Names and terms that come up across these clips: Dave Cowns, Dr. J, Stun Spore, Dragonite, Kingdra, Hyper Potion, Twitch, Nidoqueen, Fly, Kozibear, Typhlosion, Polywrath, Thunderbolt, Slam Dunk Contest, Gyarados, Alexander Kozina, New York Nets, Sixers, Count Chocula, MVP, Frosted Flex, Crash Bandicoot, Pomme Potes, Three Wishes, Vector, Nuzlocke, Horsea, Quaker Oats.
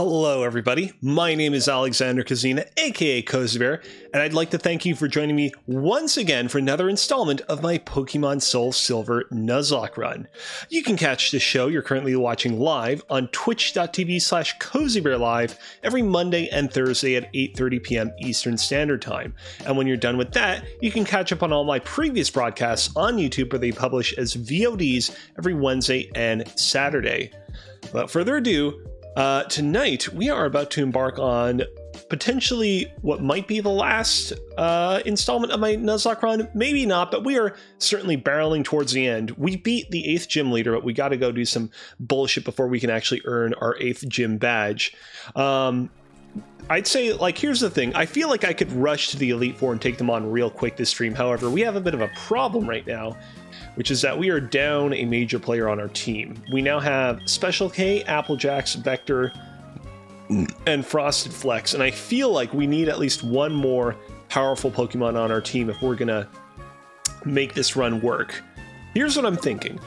Hello everybody, my name is Alexander Kozina, aka Kozibear, and I'd like to thank you for joining me once again for another installment of my Pokemon Soul Silver Nuzlocke run. You can catch the show you're currently watching live on twitch.tv/KozibearLive every Monday and Thursday at 8:30 p.m. Eastern Standard Time. And when you're done with that, you can catch up on all my previous broadcasts on YouTube where they publish as VODs every Wednesday and Saturday. Without further ado, tonight, we are about to embark on potentially what might be the last installment of my Nuzlocke run. Maybe not, but we are certainly barreling towards the end. We beat the 8th gym leader, but we got to go do some bullshit before we can actually earn our 8th gym badge. I'd say, like, here's the thing. I feel like I could rush to the Elite Four and take them on real quick this stream. However, we have a bit of a problem right now, which is that we are down a major player on our team. We now have Special K, Applejacks, Vector, and Frosted Flex, and I feel like we need at least one more powerful Pokemon on our team if we're gonna make this run work. Here's what I'm thinking.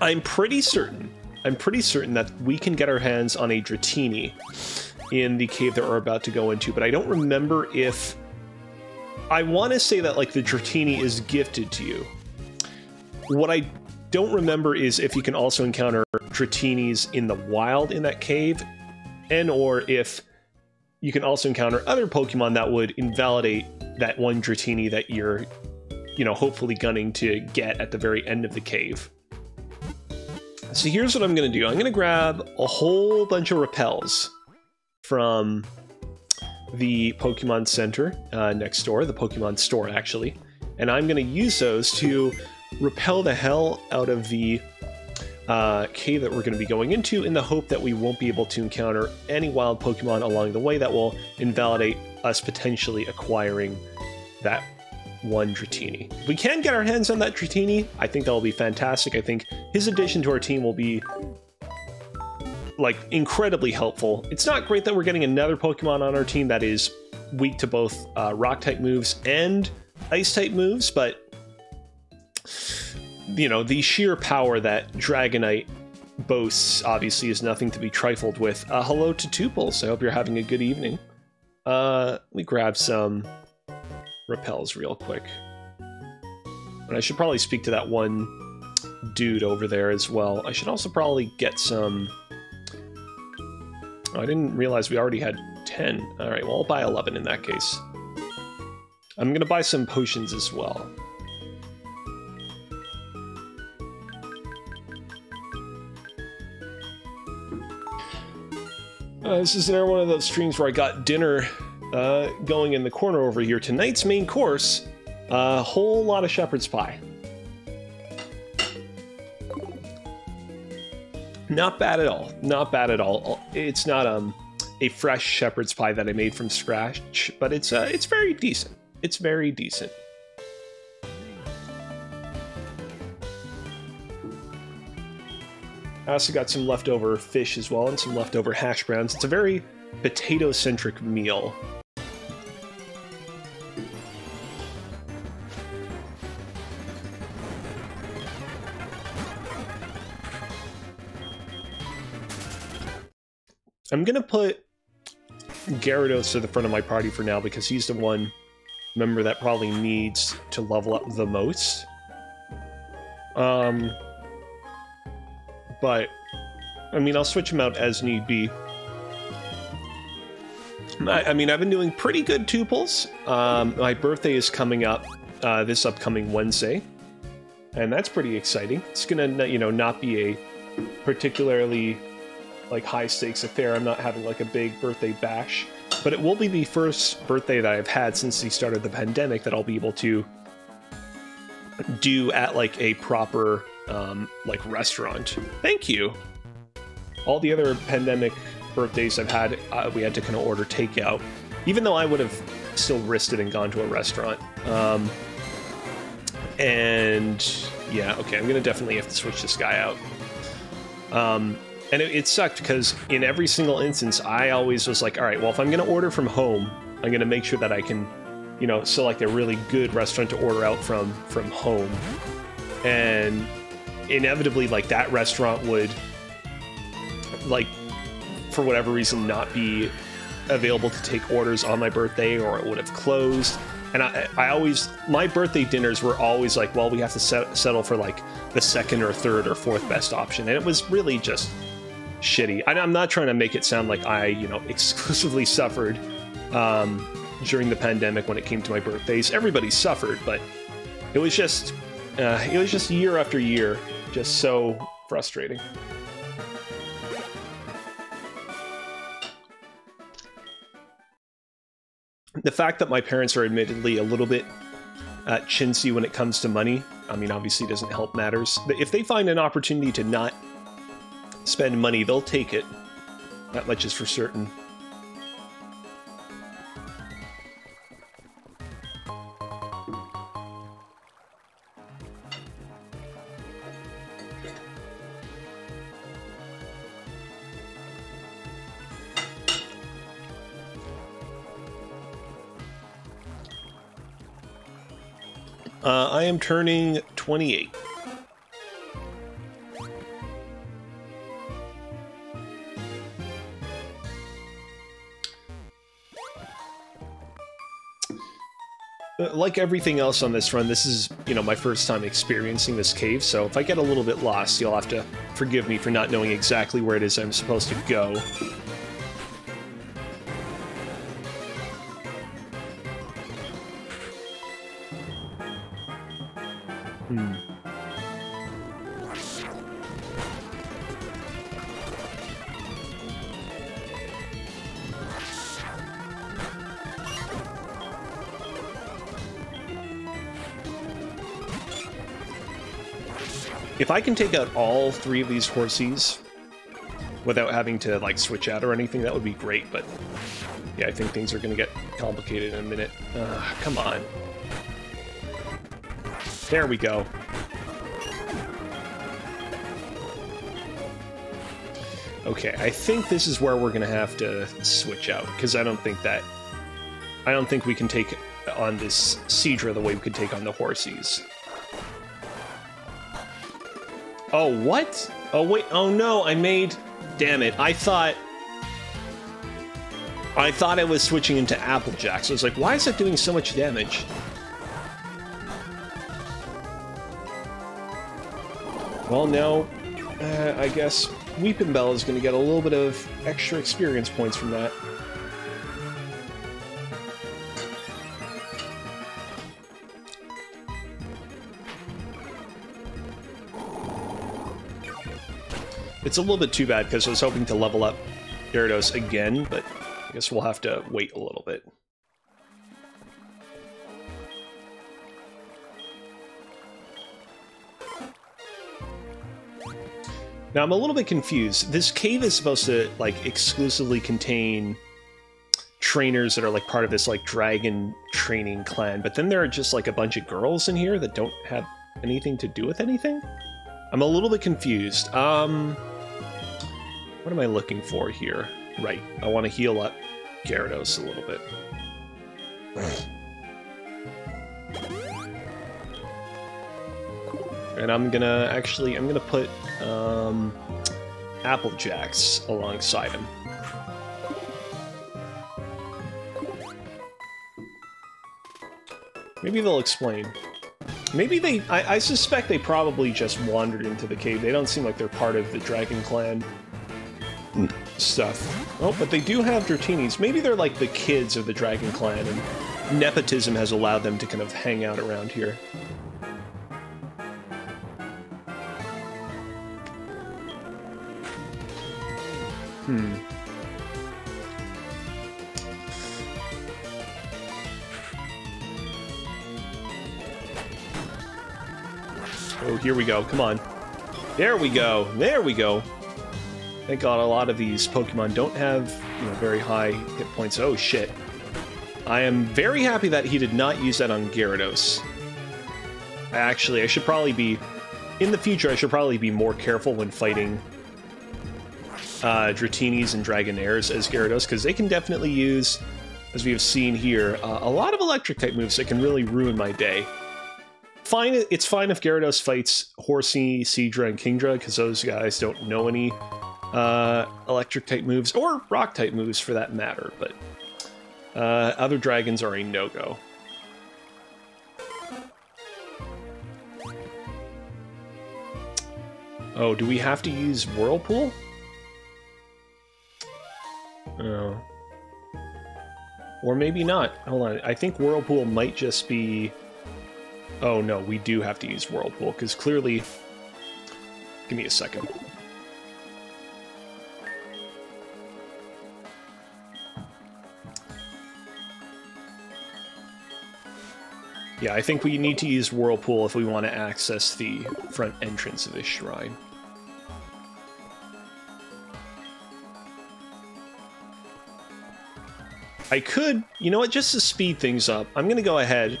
I'm pretty certain that we can get our hands on a Dratini in the cave that we're about to go into, but I don't remember if... I want to say that, like, the Dratini is gifted to you. What I don't remember is if you can also encounter Dratinis in the wild in that cave, and or if you can also encounter other Pokemon that would invalidate that one Dratini that you're, you know, hopefully gunning to get at the very end of the cave. So here's what I'm going to do. I'm going to grab a whole bunch of repels from the Pokemon Center next door, the Pokemon store, actually, and I'm going to use those to repel the hell out of the cave that we're going to be going into, in the hope that we won't be able to encounter any wild Pokemon along the way that will invalidate us potentially acquiring that one Dratini. If we can get our hands on that Dratini, I think that'll be fantastic. I think his addition to our team will be, like, incredibly helpful. It's not great that we're getting another Pokemon on our team that is weak to both Rock-type moves and Ice-type moves, but you know, the sheer power that Dragonite boasts obviously is nothing to be trifled with. Hello to Tuples, I hope you're having a good evening. Let me grab some repels real quick. And I should probably speak to that one dude over there as well. I should also probably get some... Oh, I didn't realize we already had 10. Alright, well, I'll buy 11 in that case. I'm gonna buy some potions as well. This is another one of those streams where I got dinner going in the corner over here. Tonight's main course, a whole lot of shepherd's pie. Not bad at all. Not bad at all. It's not a fresh shepherd's pie that I made from scratch, but it's very decent. It's very decent. I also got some leftover fish as well, and some leftover hash browns. It's a very potato-centric meal. I'm gonna put Gyarados to the front of my party for now, because he's the one member that probably needs to level up the most. But, I mean, I'll switch him out as need be. I mean, I've been doing pretty good, Tuples. My birthday is coming up this upcoming Wednesday, and that's pretty exciting. It's gonna, you know, not be a particularly, like, high-stakes affair. I'm not having, like, a big birthday bash, but it will be the first birthday that I've had since the start of the pandemic that I'll be able to do at, like, a proper... like, restaurant. Thank you. All the other pandemic birthdays I've had, we had to kind of order takeout, even though I would have still risked it and gone to a restaurant. And yeah, okay, I'm gonna definitely have to switch this guy out. And it sucked, because in every single instance, I always was like, all right, well, if I'm gonna order from home, I'm gonna make sure that I can, you know, select a really good restaurant to order out from home. And inevitably, like, that restaurant would, like, for whatever reason, not be available to take orders on my birthday, or it would have closed. And I always, my birthday dinners were always like, well, we have to settle for like the second or third or fourth best option. And it was really just shitty. And I'm not trying to make it sound like I, you know, exclusively suffered during the pandemic when it came to my birthdays. Everybody suffered, but it was just year after year, just so frustrating. The fact that my parents are admittedly a little bit chintzy when it comes to money, I mean, obviously doesn't help matters. If they find an opportunity to not spend money, they'll take it. That much is for certain. I am turning 28. Like everything else on this run, this is, you know, my first time experiencing this cave, so if I get a little bit lost, you'll have to forgive me for not knowing exactly where it is I'm supposed to go. If I can take out all three of these Horseys without having to, like, switch out or anything, that would be great, but yeah, I think things are going to get complicated in a minute. Come on. There we go. Okay, I think this is where we're going to have to switch out, because I don't think we can take on this Seedra the way we could take on the Horseys. Oh, what? Oh, wait. Oh, no, I made... Damn it. I thought I was switching into Applejacks. I was like, why is that doing so much damage? Well, now, I guess Weepin' Bell is going to get a little bit of extra experience points from that. It's a little bit too bad, because I was hoping to level up Gyarados again, but I guess we'll have to wait a little bit. Now, I'm a little bit confused. This cave is supposed to, like, exclusively contain trainers that are, like, part of this, like, dragon training clan, but then there are just, like, a bunch of girls in here that don't have anything to do with anything? I'm a little bit confused. What am I looking for here? Right, I want to heal up Gyarados a little bit. And I'm gonna put Applejacks alongside him. Maybe they'll explain. Maybe they... I suspect they probably just wandered into the cave. They don't seem like they're part of the Dragon Clan stuff. Oh, but they do have Dratinis. Maybe they're like the kids of the Dragon Clan, and nepotism has allowed them to kind of hang out around here. Hmm. Oh, here we go. Come on. There we go. There we go. Thank God a lot of these Pokemon don't have, you know, very high hit points. Oh, shit. I am very happy that he did not use that on Gyarados. Actually, I should probably be... In the future, I should probably be more careful when fighting Dratinis and Dragonairs as Gyarados, because they can definitely use, as we have seen here, a lot of electric-type moves that can really ruin my day. Fine, it's fine if Gyarados fights Horsea, Seedra, and Kingdra, because those guys don't know any electric type moves or rock type moves for that matter, but other dragons are a no-go. Oh, do we have to use Whirlpool? Oh. Or maybe not. Hold on. I think Whirlpool might just be... Oh, no, we do have to use Whirlpool, because clearly... Give me a second. Yeah, I think we need to use Whirlpool if we want to access the front entrance of this shrine. I could, you know what, just to speed things up, I'm going to go ahead.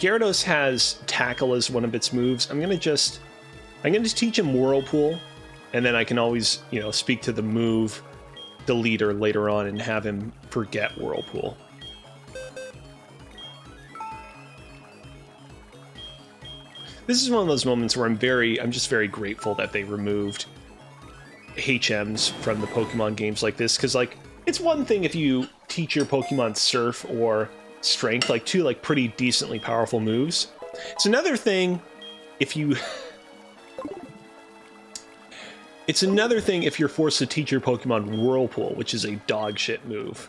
Gyarados has Tackle as one of its moves. I'm going to teach him Whirlpool, and then I can always, you know, speak to the move deleter later on and have him forget Whirlpool. This is one of those moments where I'm just very grateful that they removed HMs from the Pokemon games like this, because, like, it's one thing if you teach your Pokemon Surf or Strength, like two, like, pretty decently powerful moves. It's another thing if you... It's another thing if you're forced to teach your Pokemon Whirlpool, which is a dog shit move.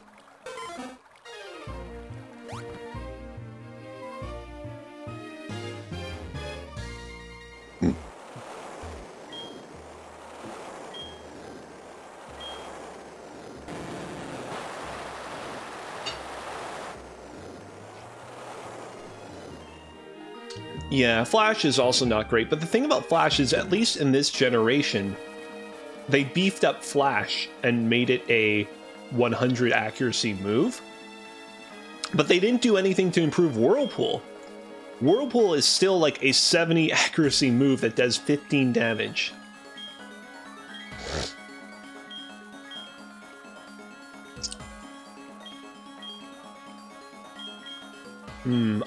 Yeah, Flash is also not great, but the thing about Flash is, at least in this generation, they beefed up Flash and made it a 100 accuracy move, but they didn't do anything to improve Whirlpool. Whirlpool is still like a 70 accuracy move that does 15 damage.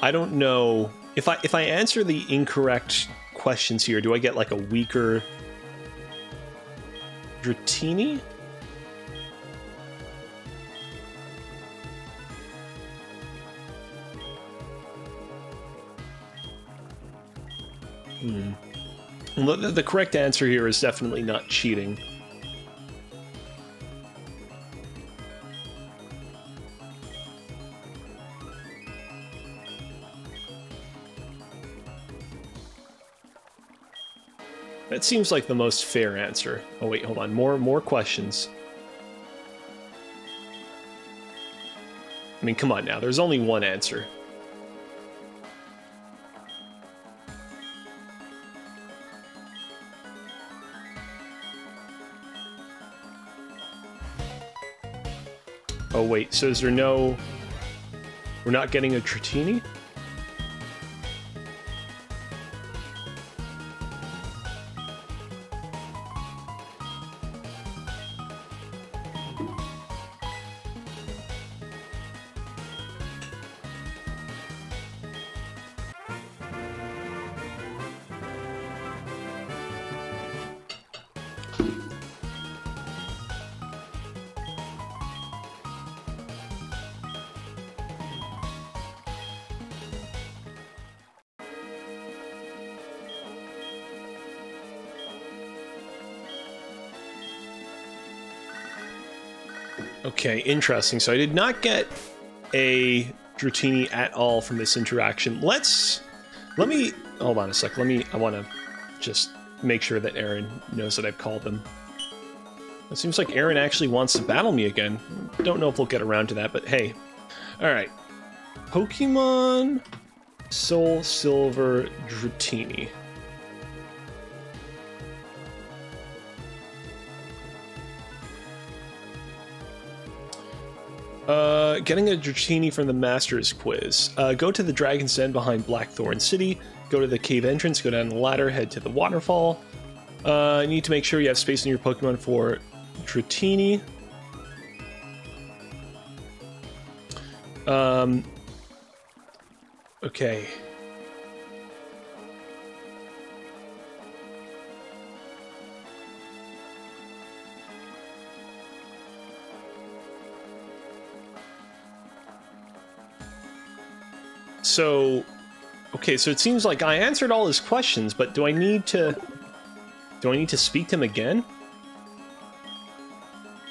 I don't know... If I answer the incorrect questions here, do I get like a weaker Dratini? The correct answer here is definitely not cheating. That seems like the most fair answer. Oh wait, hold on. More questions. I mean, come on now. There's only one answer. Oh wait, so is there no... We're not getting a Dratini? Okay, interesting. So I did not get a Dratini at all from this interaction. Let me hold on a sec. I want to just make sure that Aaron knows that I've called them. It seems like Aaron actually wants to battle me again. Don't know if we'll get around to that, but hey. All right. Pokemon Soul Silver Dratini. Getting a Dratini from the Masters Quiz. Go to the Dragon's Den behind Blackthorn City. Go to the cave entrance. Go down the ladder. Head to the waterfall. You need to make sure you have space in your Pokemon for Dratini. Okay. So, okay, so it seems like I answered all his questions, but do I need to speak to him again?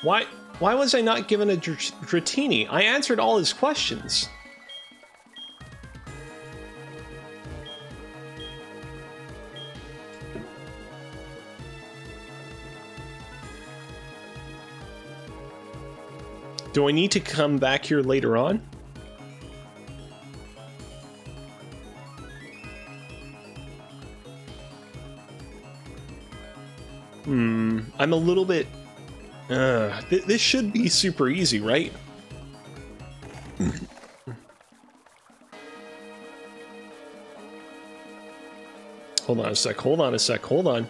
Why was I not given a Dratini? I answered all his questions. Do I need to come back here later on? I'm a little bit... this should be super easy, right? Hold on a sec, hold on a sec, hold on.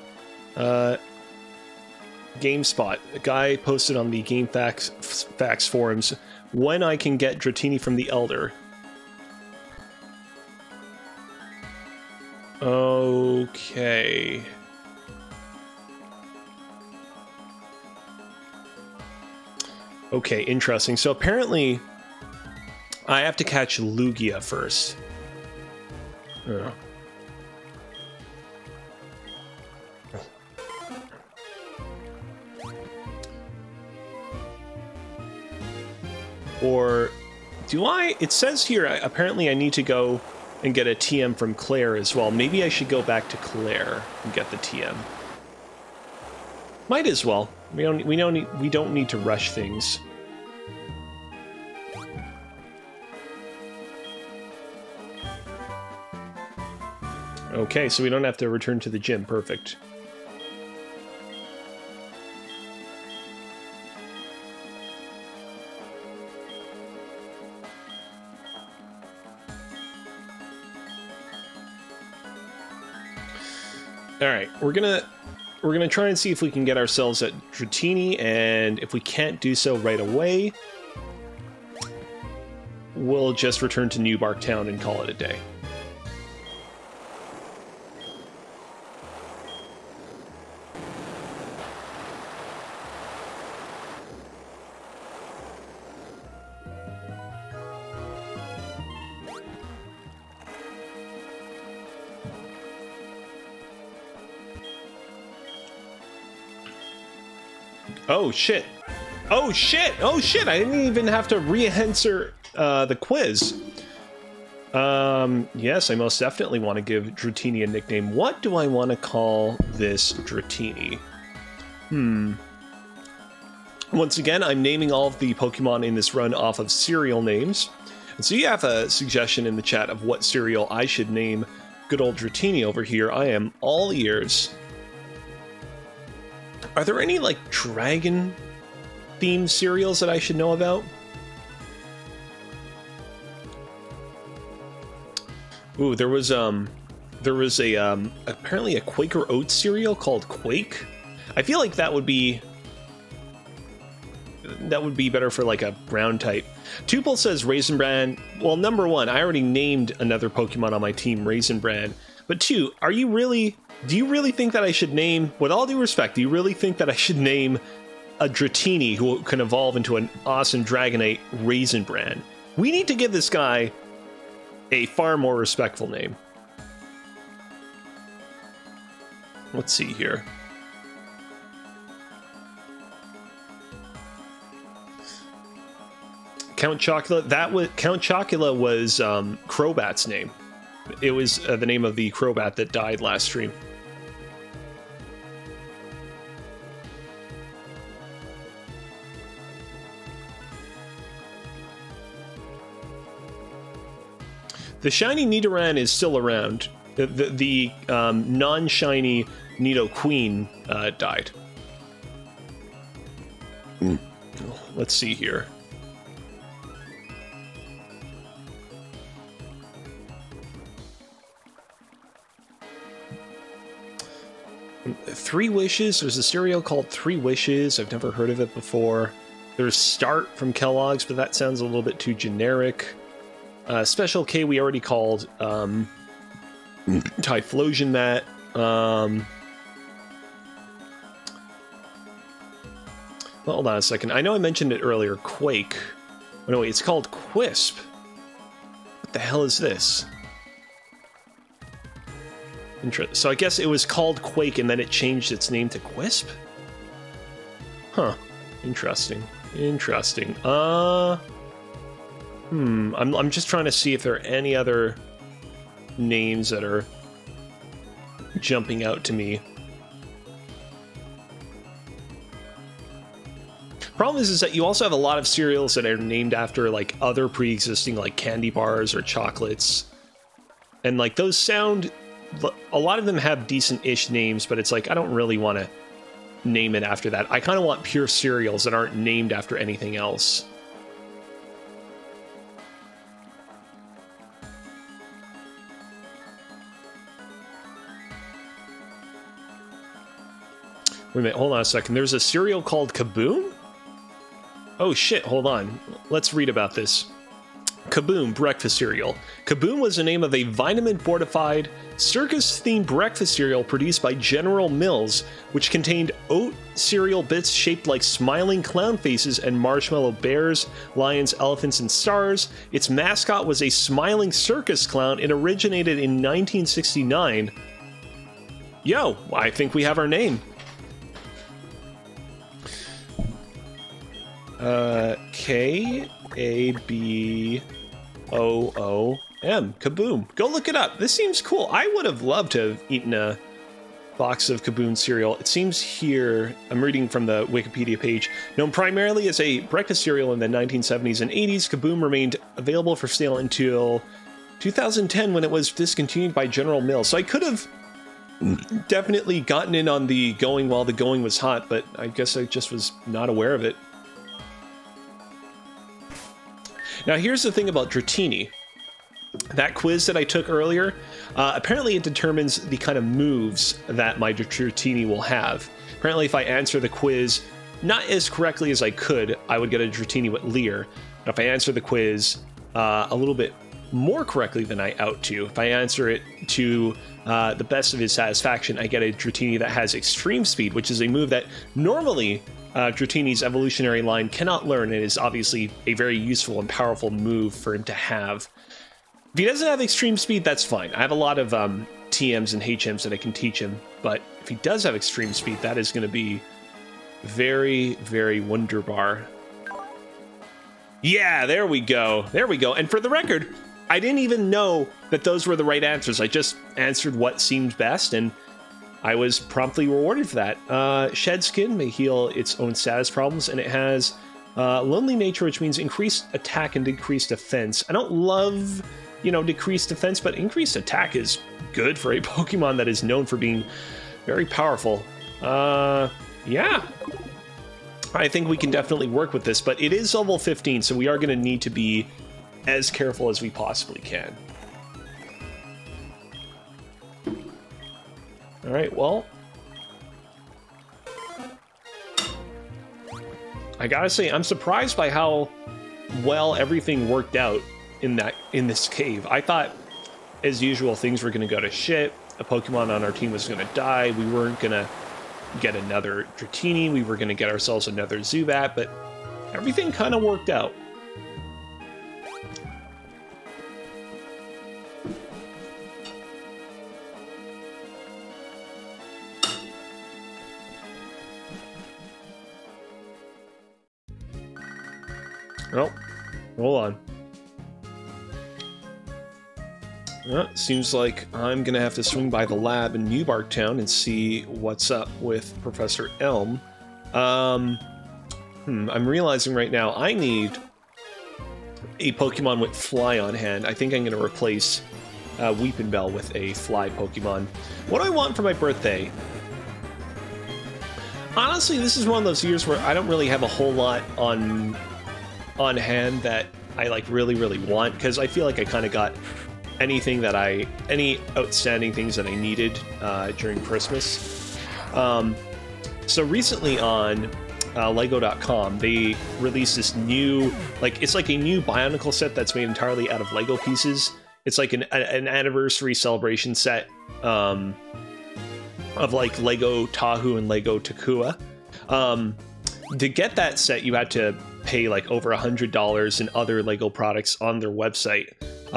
GameSpot, a guy posted on the GameFAQs forums, when I can get Dratini from the Elder. Okay... Okay, interesting. So apparently, I have to catch Lugia first. Oh. Or do I? It says here, apparently I need to go and get a TM from Claire as well. Maybe I should go back to Claire and get the TM. Might as well. We don't need to rush things. Okay, so we don't have to return to the gym. Perfect. All right, we're gonna try and see if we can get ourselves at Dratini, and if we can't do so right away, we'll just return to New Bark Town and call it a day. Oh shit. Oh shit. Oh shit. I didn't even have to re-answer the quiz. Yes, I most definitely want to give Dratini a nickname. What do I want to call this Dratini? Once again, I'm naming all of the Pokemon in this run off of serial names. And so you have a suggestion in the chat of what serial I should name good old Dratini over here. I am all ears. Are there any, like, dragon-themed cereals that I should know about? Ooh, there was apparently a Quaker Oats cereal called Quake. I feel like that would be better for, like, a brown type. Tuple says Raisin Bran. Well, number one, I already named another Pokemon on my team Raisin Bran. But two, are you really... Do you really think that I should name, with all due respect, do you really think that I should name a Dratini who can evolve into an awesome Dragonite Raisin Bran? We need to give this guy a far more respectful name. Let's see here. Count Chocula, Count Chocula was Crobat's name. It was the name of the Crobat that died last stream. The shiny Nidoran is still around. The non-shiny Nidoqueen died. Let's see here. Three Wishes. There's a cereal called Three Wishes. I've never heard of it before. There's Start from Kellogg's, but that sounds a little bit too generic. Special K we already called. Typhlosion that. Well, hold on a second. I know I mentioned it earlier. Quake. Oh, no, wait, it's called Quisp. What the hell is this? So I guess it was called Quake and then it changed its name to Quisp? Huh. Interesting. Interesting. I'm just trying to see if there are any other names that are jumping out to me. Problem is that you also have a lot of cereals that are named after like other pre-existing like candy bars or chocolates. And like those sound, a lot of them have decent-ish names, but it's like I don't really want to name it after that. I kind of want pure cereals that aren't named after anything else. Wait a minute, hold on a second. There's a cereal called Kaboom? Oh shit, hold on. Let's read about this. Kaboom breakfast cereal. Kaboom was the name of a vitamin-fortified, circus-themed breakfast cereal produced by General Mills, which contained oat cereal bits shaped like smiling clown faces and marshmallow bears, lions, elephants, and stars. Its mascot was a smiling circus clown. It originated in 1969. Yo, I think we have our name. K-A-B-O-O-M. Kaboom. Go look it up. This seems cool. I would have loved to have eaten a box of Kaboom cereal. It seems here, I'm reading from the Wikipedia page, known primarily as a breakfast cereal in the 1970s and 80s, Kaboom remained available for sale until 2010 when it was discontinued by General Mills. So I could have definitely gotten in on the going while the going was hot, but I guess I just was not aware of it. Now, here's the thing about Dratini. That quiz that I took earlier, apparently it determines the kind of moves that my Dratini will have. Apparently, if I answer the quiz not as correctly as I could, I would get a Dratini with Leer. And if I answer the quiz a little bit more correctly than I ought to, if I answer it to the best of his satisfaction, I get a Dratini that has Extreme Speed, which is a move that normally Dratini's evolutionary line cannot learn, and is obviously a very useful and powerful move for him to have. If he doesn't have Extreme Speed, that's fine. I have a lot of TMs and HMs that I can teach him, but if he does have Extreme Speed, that is going to be very, very wunderbar. Yeah, there we go. There we go. And for the record, I didn't even know that those were the right answers. I just answered what seemed best, and I was promptly rewarded for that. Shed Skin may heal its own status problems, and it has Lonely Nature, which means increased attack and decreased defense. I don't love, you know, decreased defense, but increased attack is good for a Pokemon that is known for being very powerful. Yeah. I think we can definitely work with this, but it is level 15, so we are going to need to be as careful as we possibly can. All right, well, I gotta say, I'm surprised by how well everything worked out in this cave. I thought, as usual, things were gonna go to shit. A Pokemon on our team was gonna die. We weren't gonna get another Dratini. We were gonna get ourselves another Zubat, but everything kind of worked out. Oh, hold on. Well, seems like I'm going to have to swing by the lab in New Bark Town and see what's up with Professor Elm. I'm realizing right now I need a Pokemon with Fly on hand. I think I'm going to replace Weepinbell with a Fly Pokemon. What do I want for my birthday? Honestly, this is one of those years where I don't really have a whole lot on hand that I like really want, because I feel like I kind of got anything that any outstanding things that I needed during Christmas. So recently on Lego.com, they released this new, like, it's like a new Bionicle set that's made entirely out of Lego pieces. It's like an anniversary celebration set of like Lego Tahu and Lego Takua. To get that set, you had to pay like over $100 in other Lego products on their website.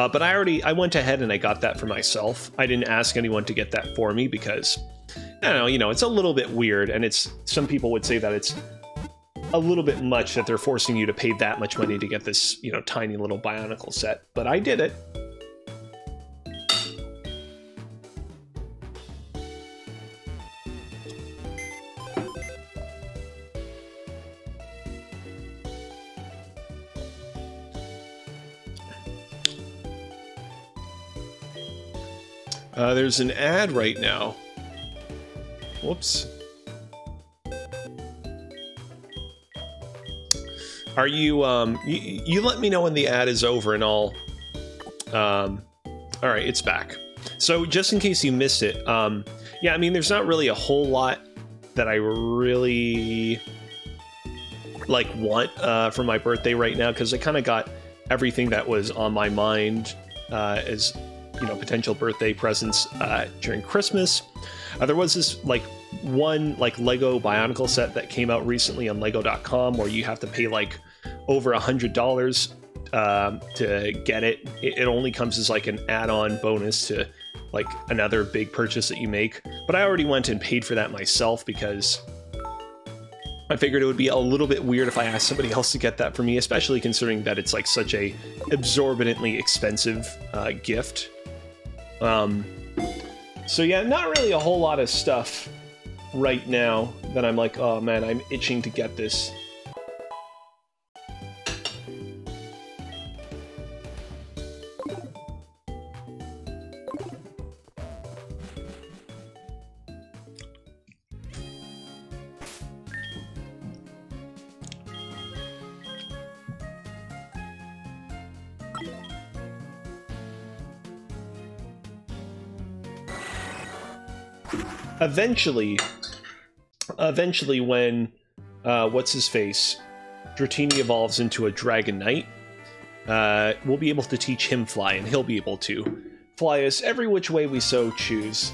But I went ahead and I got that for myself. I didn't ask anyone to get that for me because, I don't know, you know, it's a little bit weird, and it's, some people would say that it's a little bit much that they're forcing you to pay that much money to get this, you know, tiny little Bionicle set, but I did it. There's an ad right now. Whoops. Are you, you let me know when the ad is over and I'll, all right, it's back. So just in case you missed it, yeah, I mean, there's not really a whole lot that I really, like, want for my birthday right now, because I kind of got everything that was on my mind as, you know, potential birthday presents during Christmas. There was this one Lego Bionicle set that came out recently on Lego.com where you have to pay like over $100 to get it. It only comes as like an add-on bonus to like another big purchase that you make. But I already went and paid for that myself because I figured it would be a little bit weird if I asked somebody else to get that for me, especially considering that it's like such a exorbitantly expensive gift. So yeah, not really a whole lot of stuff right now that I'm like, oh man, I'm itching to get this. Eventually when, what's-his-face, Dratini evolves into a Dragonite, we'll be able to teach him Fly, and he'll be able to fly us every which way we so choose.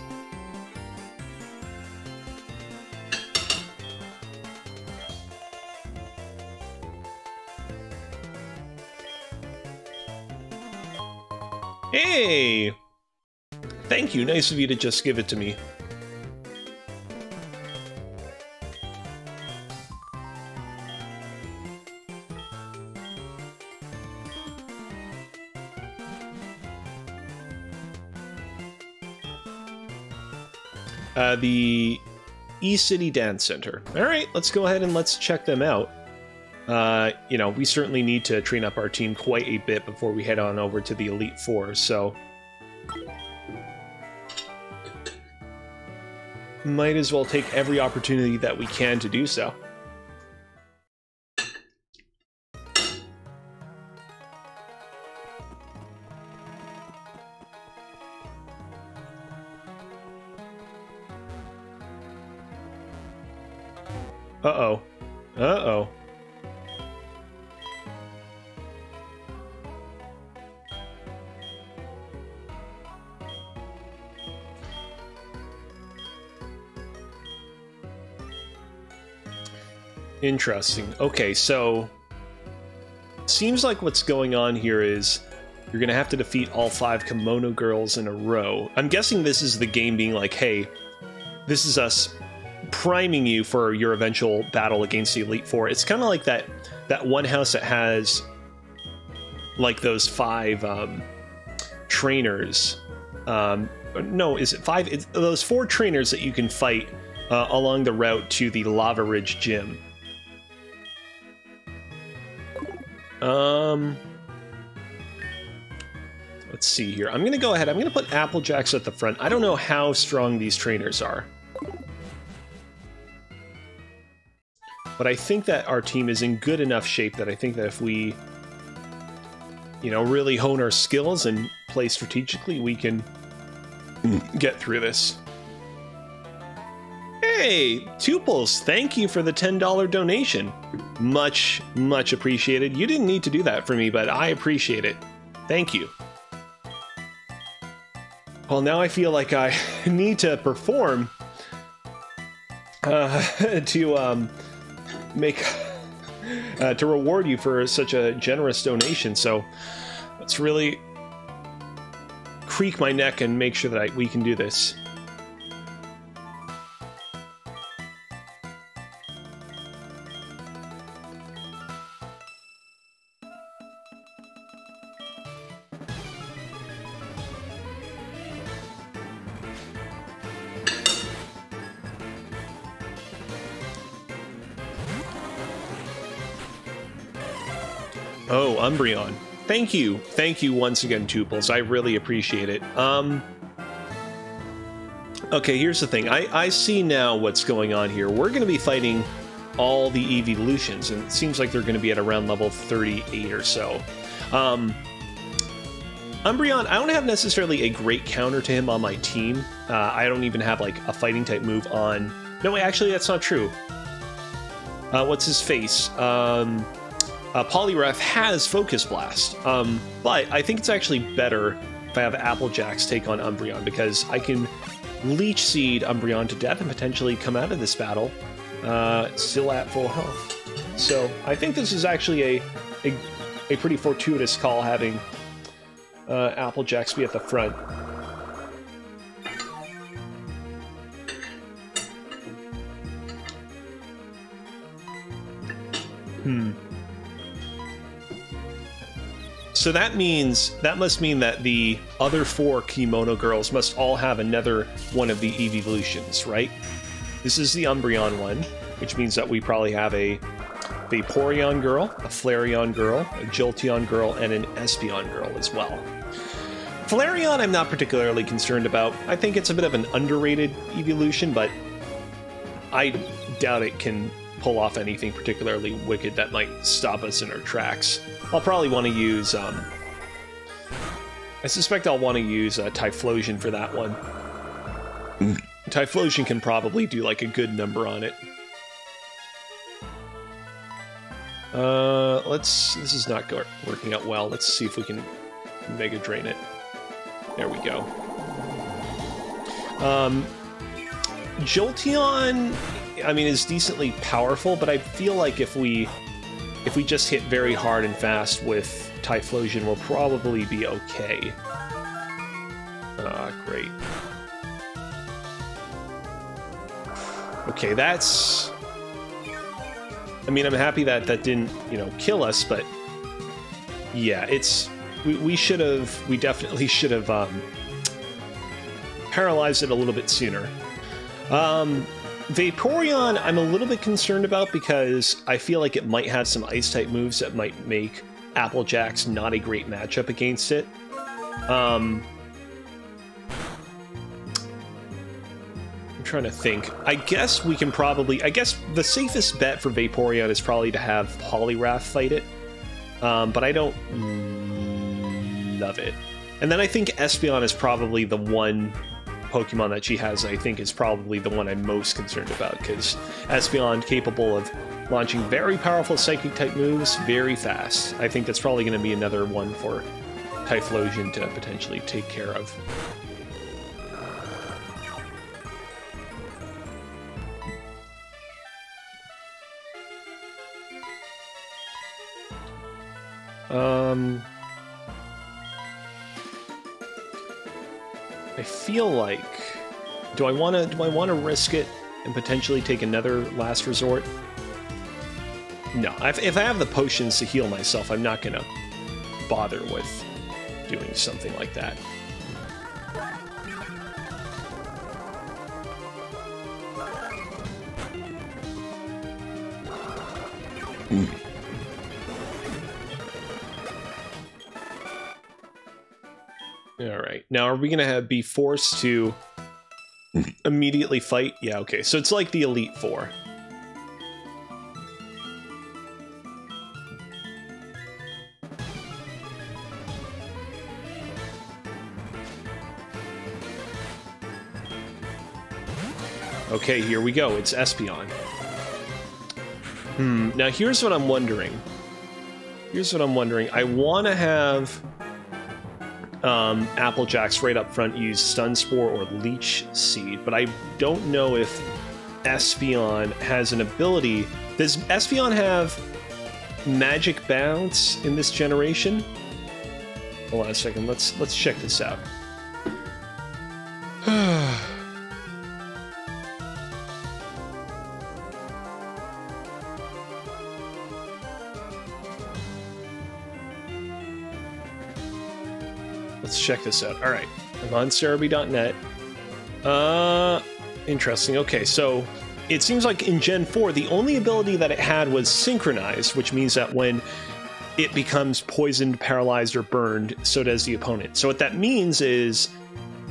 Hey! Thank you, nice of you to just give it to me. The E-City Dance Center. All right, let's go ahead and let's check them out. You know, we certainly need to train up our team quite a bit before we head on over to the Elite Four, so... might as well take every opportunity that we can to do so. Uh-oh. Uh-oh. Interesting. Okay, so... seems like what's going on here is you're gonna have to defeat all 5 Kimono Girls in a row. I'm guessing this is the game being like, hey, this is us... priming you for your eventual battle against the Elite Four. It's kind of like that one house that has like those 5 trainers. No, is it 5? It's those 4 trainers that you can fight along the route to the Lava Ridge Gym. Let's see here. I'm gonna go ahead. I'm gonna put Applejacks at the front. I don't know how strong these trainers are, but I think that our team is in good enough shape that I think that if we, you know, really hone our skills and play strategically, we can get through this. Hey, Tuples, thank you for the $10 donation. Much, much appreciated. You didn't need to do that for me, but I appreciate it. Thank you. Well, now I feel like I need to perform to reward you for such a generous donation, so that's really creak my neck and make sure that we can do this. Oh, Umbreon. Thank you once again, Tuples. I really appreciate it. Okay, here's the thing. I see now what's going on here. We're going to be fighting all the evolutions, and it seems like they're going to be at around level 38 or so. Umbreon, I don't have necessarily a great counter to him on my team. I don't even have like a fighting type move on. No, wait, actually, that's not true. What's his face? Polywrath has Focus Blast, but I think it's actually better if I have Applejacks take on Umbreon, because I can Leech Seed Umbreon to death and potentially come out of this battle still at full health. So I think this is actually a pretty fortuitous call, having Applejacks be at the front. So that means, that must mean that the other four Kimono girls must all have another one of the Eeveevolutions, right? This is the Umbreon one, which means that we probably have a Vaporeon girl, a Flareon girl, a Jolteon girl, and an Espeon girl as well. Flareon I'm not particularly concerned about. I think it's a bit of an underrated evolution, but I doubt it can pull off anything particularly wicked that might stop us in our tracks. I'll probably want to use, I suspect I'll want to use Typhlosion for that one. Typhlosion can probably do like a good number on it. This is not working out well. Let's see if we can Mega Drain it. There we go. Jolteon, I mean, is decently powerful, but I feel like if we just hit very hard and fast with Typhlosion, we'll probably be okay. Great. Okay, that's... I mean, I'm happy that that didn't, you know, kill us, but... Yeah, it's... We should have... We definitely should have paralyzed it a little bit sooner. Vaporeon, I'm a little bit concerned about, because I feel like it might have some ice-type moves that might make Applejacks not a great matchup against it. I'm trying to think. I guess we can probably... I guess the safest bet for Vaporeon is probably to have Polywrath fight it. But I don't love it. And then I think Espeon is probably the one... Pokemon that she has, I think, is probably the one I'm most concerned about, because Espeon capable of launching very powerful Psychic-type moves very fast. I think that's probably going to be another one for Typhlosion to potentially take care of. I feel like, do I want to risk it and potentially take another last resort? No, if I have the potions to heal myself, I'm not gonna bother with doing something like that. All right, now are we going to be forced to immediately fight? Yeah, okay, so it's like the Elite Four. Okay, here we go, it's Espeon. Now here's what I'm wondering. I want to have... Applejacks right up front use Stun Spore or Leech Seed, but I don't know if Espeon has an ability. Does Espeon have Magic Bounce in this generation? Hold on a second. Let's check this out. Let's check this out. All right, I'm on cerebi.net. Interesting. Okay, so it seems like in Gen 4, the only ability that it had was Synchronized, which means that when it becomes poisoned, paralyzed, or burned, so does the opponent. So what that means is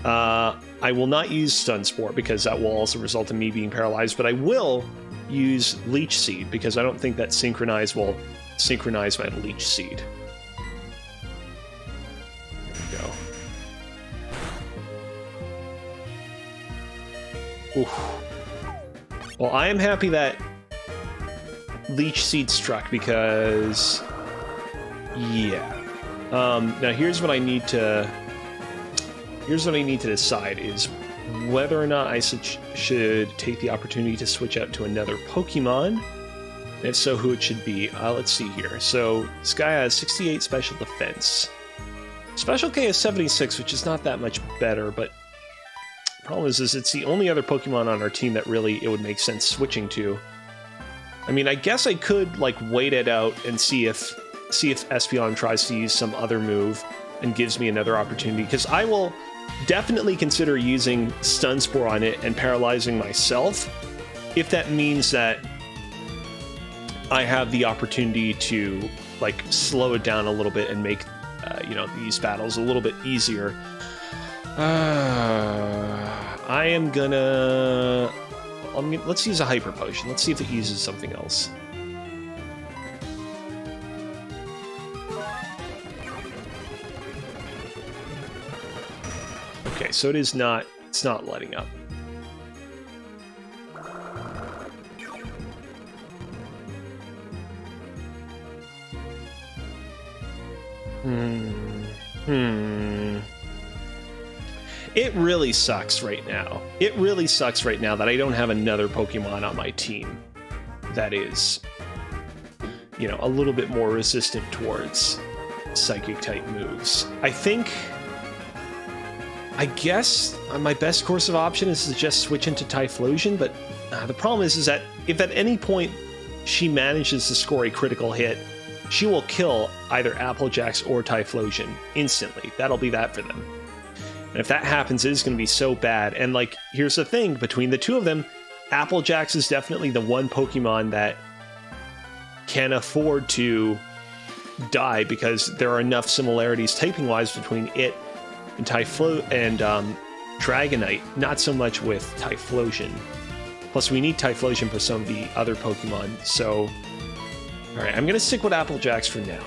I will not use Stun Spore because that will also result in me being paralyzed, but I will use Leech Seed because I don't think that Synchronize will synchronize my Leech Seed. There we go. Oof. Well, I am happy that Leech Seed struck because... yeah. Now here's what I need to... here's what I need to decide is whether or not I should take the opportunity to switch out to another Pokemon. And if so, who it should be. Let's see here. So this guy has 68 special defense. Special K is 76, which is not that much better, but the problem is it's the only other Pokemon on our team that really it would make sense switching to. I mean, I guess I could like wait it out and see if Espeon tries to use some other move and gives me another opportunity, because I will definitely consider using Stun Spore on it and paralyzing myself if that means that I have the opportunity to like slow it down a little bit and make you know, these battles a little bit easier. I am gonna... let's use a Hyper Potion. Let's see if it uses something else. Okay, so it is not... it's not lighting up. It really sucks right now. It really sucks right now that I don't have another Pokemon on my team that is, you know, a little bit more resistant towards Psychic-type moves. I think... I guess my best course of option is to just switch into Typhlosion, but the problem is that if at any point she manages to score a critical hit, she will kill either Applejacks or Typhlosion instantly. That'll be that for them. And if that happens, it is going to be so bad. And like, here's the thing, between the two of them, Applejacks is definitely the one Pokemon that can afford to die because there are enough similarities typing-wise between it and Dragonite, not so much with Typhlosion. Plus, we need Typhlosion for some of the other Pokemon, so... alright, I'm gonna stick with Applejacks for now.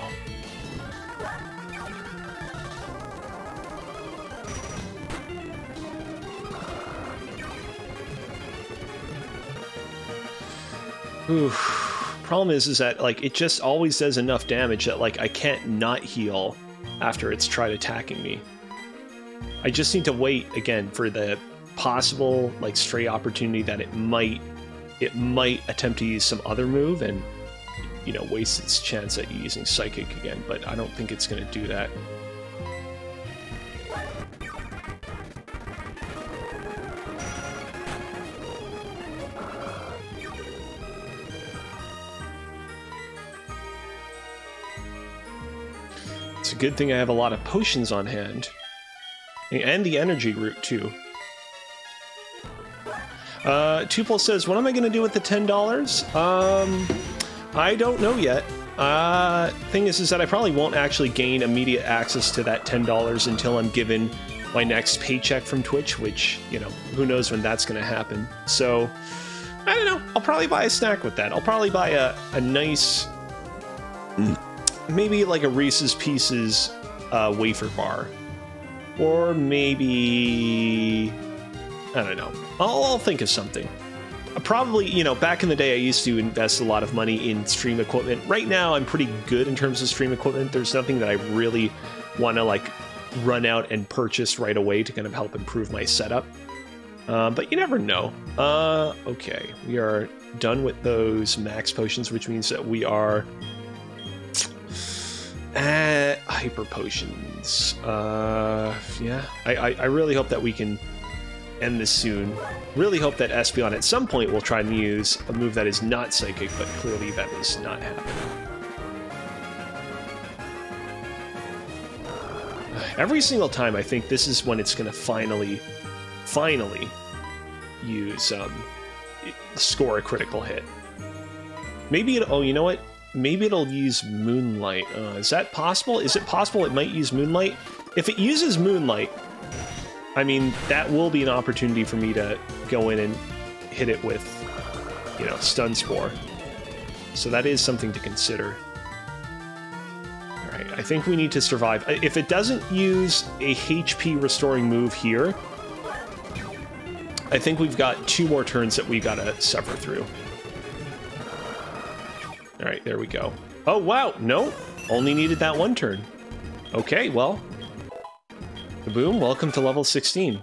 Oof. Problem is that, like, it just always does enough damage that, like, I can't not heal after it's tried attacking me. I just need to wait again for the possible like stray opportunity that it might attempt to use some other move and, you know, waste its chance at using Psychic again, but I don't think it's going to do that. It's a good thing I have a lot of potions on hand. And the energy root, too. Tupel says, what am I going to do with the $10? I don't know yet. Thing is that I probably won't actually gain immediate access to that $10 until I'm given my next paycheck from Twitch, which, you know, who knows when that's going to happen. So, I don't know. I'll probably buy a snack with that. I'll probably buy a nice... maybe like a Reese's Pieces wafer bar. Or maybe... I don't know. I'll think of something. Probably, you know, back in the day I used to invest a lot of money in stream equipment. Right now I'm pretty good in terms of stream equipment. There's nothing that I really want to, like, run out and purchase right away to kind of help improve my setup. But you never know. Okay, we are done with those max potions, which means that we are... Hyper Potions. Yeah, I really hope that we can end this soon. Really hope that Espeon at some point will try and use a move that is not psychic, but clearly that is not happening. Every single time, I think this is when it's going to finally use, score a critical hit. Maybe it, oh, you know what? Maybe it'll use Moonlight. Is that possible? Is it possible it might use Moonlight? If it uses Moonlight, I mean, that will be an opportunity for me to go in and hit it with, you know, Stun Spore. So that is something to consider. All right, I think we need to survive. If it doesn't use a HP restoring move here, I think we've got two more turns that we gotta suffer through. All right, there we go. Oh, wow, no, only needed that one turn. Okay, well, Kaboom, welcome to level 16.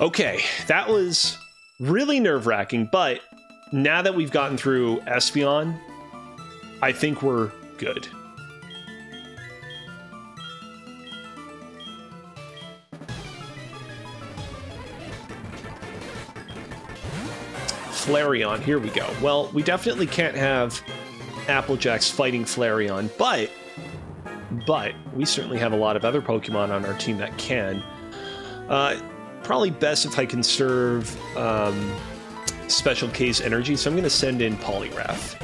Okay, that was really nerve-wracking, but now that we've gotten through Espeon, I think we're good. Flareon, here we go. Well, we definitely can't have Applejacks fighting Flareon, but we certainly have a lot of other Pokemon on our team that can. Probably best if I conserve Special K's energy, so I'm going to send in Polywrath.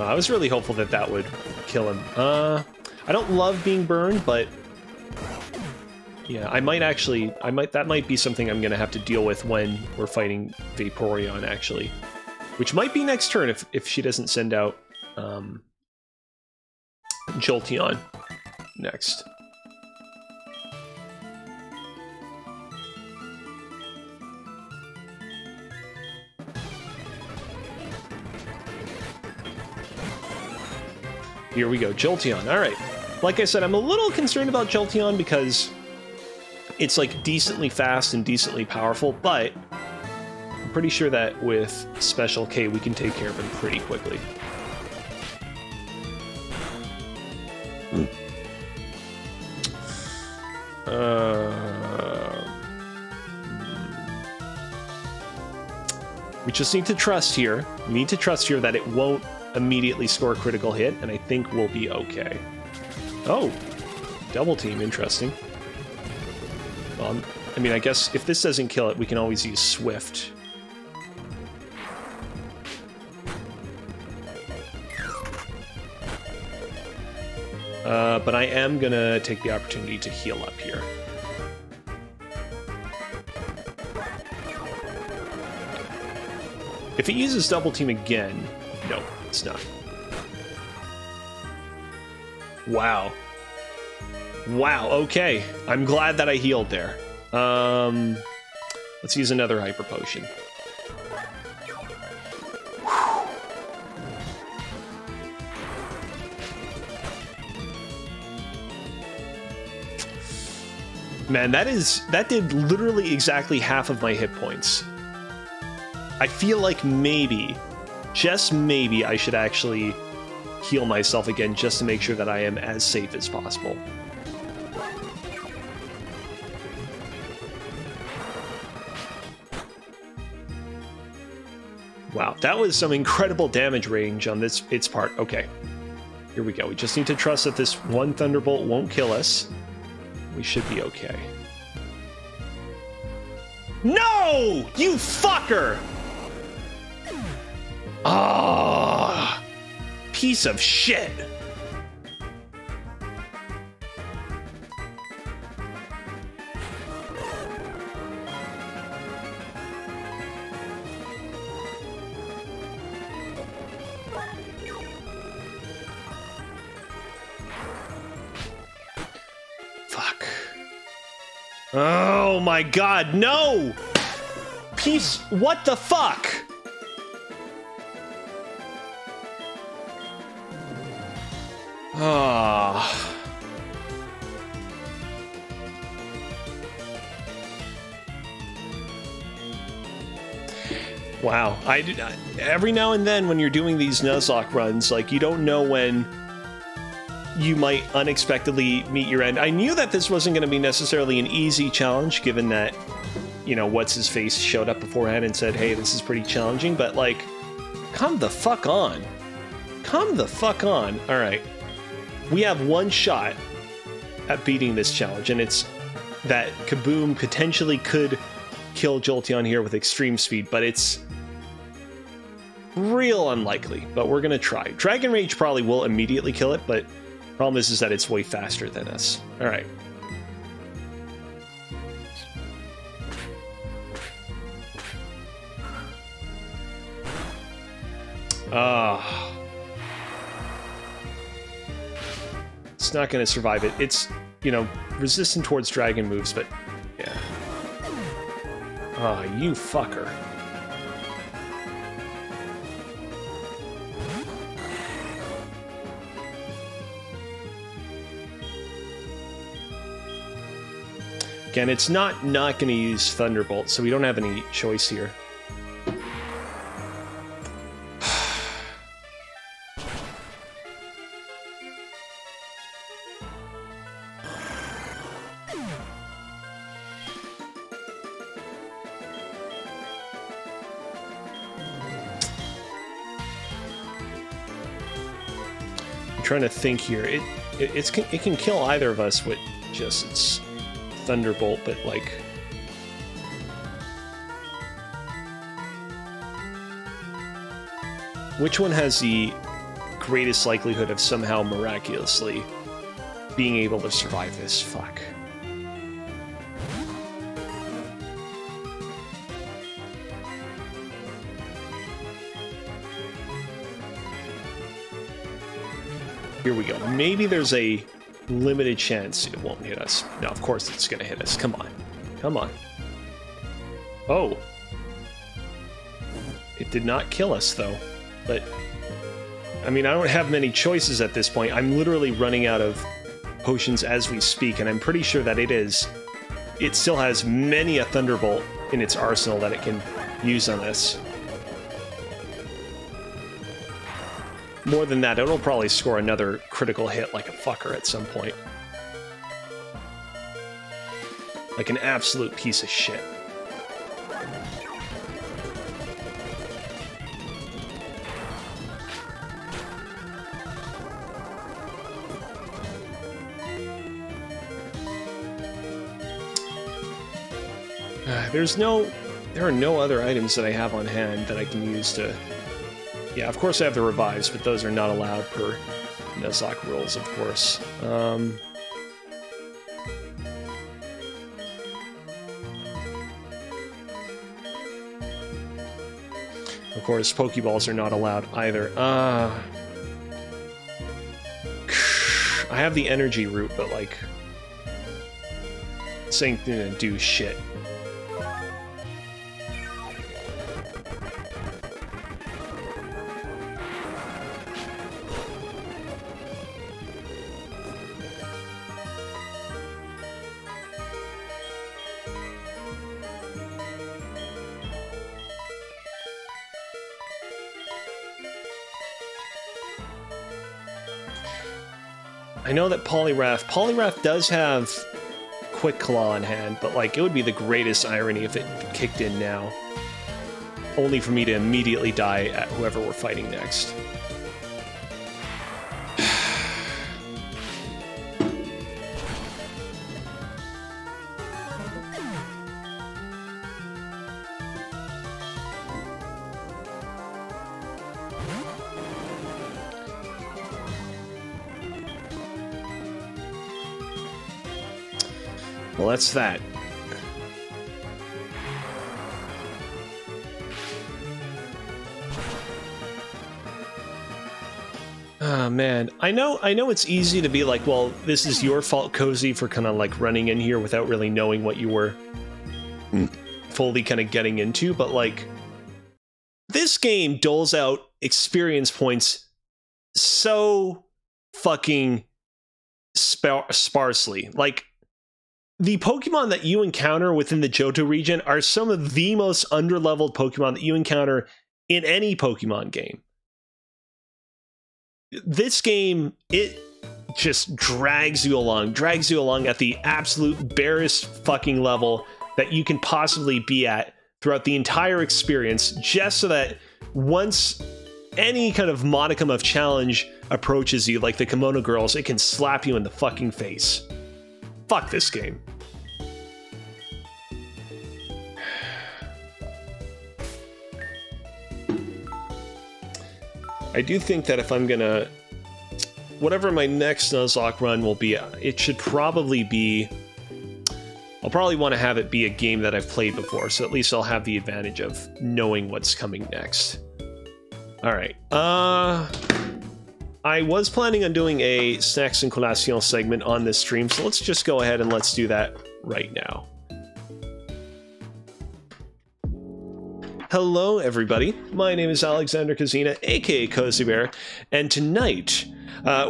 I was really hopeful that that would kill him. I don't love being burned, but yeah, I might actually, that might be something I'm going to have to deal with when we're fighting Vaporeon, actually, which might be next turn if she doesn't send out Jolteon next. Here we go, Jolteon. All right. Like I said, I'm a little concerned about Jolteon because it's like decently fast and decently powerful, but I'm pretty sure that with Special K, we can take care of him pretty quickly. We just need to trust here. We need to trust here that it won't immediately score a critical hit, and I think we'll be okay. Oh, double team, interesting. Well, I mean, I guess if this doesn't kill it, we can always use Swift. But I am gonna take the opportunity to heal up here. If it uses double team again, no, it's not. Wow. Wow, okay. I'm glad that I healed there. Let's use another Hyper Potion. Man, that did literally exactly half of my hit points. I feel like maybe, just maybe, I should actually heal myself again just to make sure that I am as safe as possible. Wow, that was some incredible damage range on its part. Okay, here we go. We just need to trust that this one Thunderbolt won't kill us. We should be okay. No! You fucker! Ah, piece of shit. Fuck. Oh my God, no! Piece, what the fuck? Ah. Wow. Every now and then when you're doing these Nuzlocke runs, like, you don't know when you might unexpectedly meet your end. I knew that this wasn't going to be necessarily an easy challenge, given that, you know, what's-his-face showed up beforehand and said, hey, this is pretty challenging, but, like, come the fuck on. Come the fuck on. All right. We have one shot at beating this challenge, and it's that Kaboom potentially could kill Jolteon here with Extreme Speed, but it's real unlikely, but we're going to try. Dragon Rage probably will immediately kill it, but problem is that it's way faster than us. All right. It's not going to survive it. It's, you know, resistant towards dragon moves, but yeah. Ah, you fucker. Again, it's not going to use Thunderbolt, so we don't have any choice here. I'm trying to think here. It can kill either of us with just its Thunderbolt, but like, which one has the greatest likelihood of somehow miraculously being able to survive this? Fuck. Here we go. Maybe there's a limited chance it won't hit us. No, of course it's gonna hit us. Come on. Come on. Oh. It did not kill us, though. But, I mean, I don't have many choices at this point. I'm literally running out of potions as we speak, and I'm pretty sure that it is. It still has many a Thunderbolt in its arsenal that it can use on us. More than that, it'll probably score another critical hit like a fucker at some point. Like an absolute piece of shit. There are no other items that I have on hand that I can use to... Yeah, of course I have the revives, but those are not allowed per Nuzlocke rules, of course. Of course, Pokeballs are not allowed either. I have the energy route, but like, this ain't gonna do shit. I know that Polywrath does have Quick Claw in hand, but like, it would be the greatest irony if it kicked in now, only for me to immediately die at whoever we're fighting next. Well, that's that. Oh, man. I know it's easy to be like, well, this is your fault, Cozy, for kind of like running in here without really knowing what you were fully kind of getting into, but like, this game doles out experience points so fucking sparsely. Like, The Pokemon that you encounter within the Johto region are some of the most underleveled Pokemon that you encounter in any Pokemon game. This game, it just drags you along at the absolute barest fucking level that you can possibly be at throughout the entire experience, just so that once any kind of modicum of challenge approaches you, like the Kimono Girls, it can slap you in the fucking face. Fuck this game. I do think that if I'm gonna... whatever my next Nuzlocke run will be, it should probably be... I'll probably want to have it be a game that I've played before, so at least I'll have the advantage of knowing what's coming next. Alright, I was planning on doing a Snacks and Collations segment on this stream, so let's just go ahead and let's do that right now. Hello, everybody. My name is Alexander Kozina, aka Kozibear, and tonight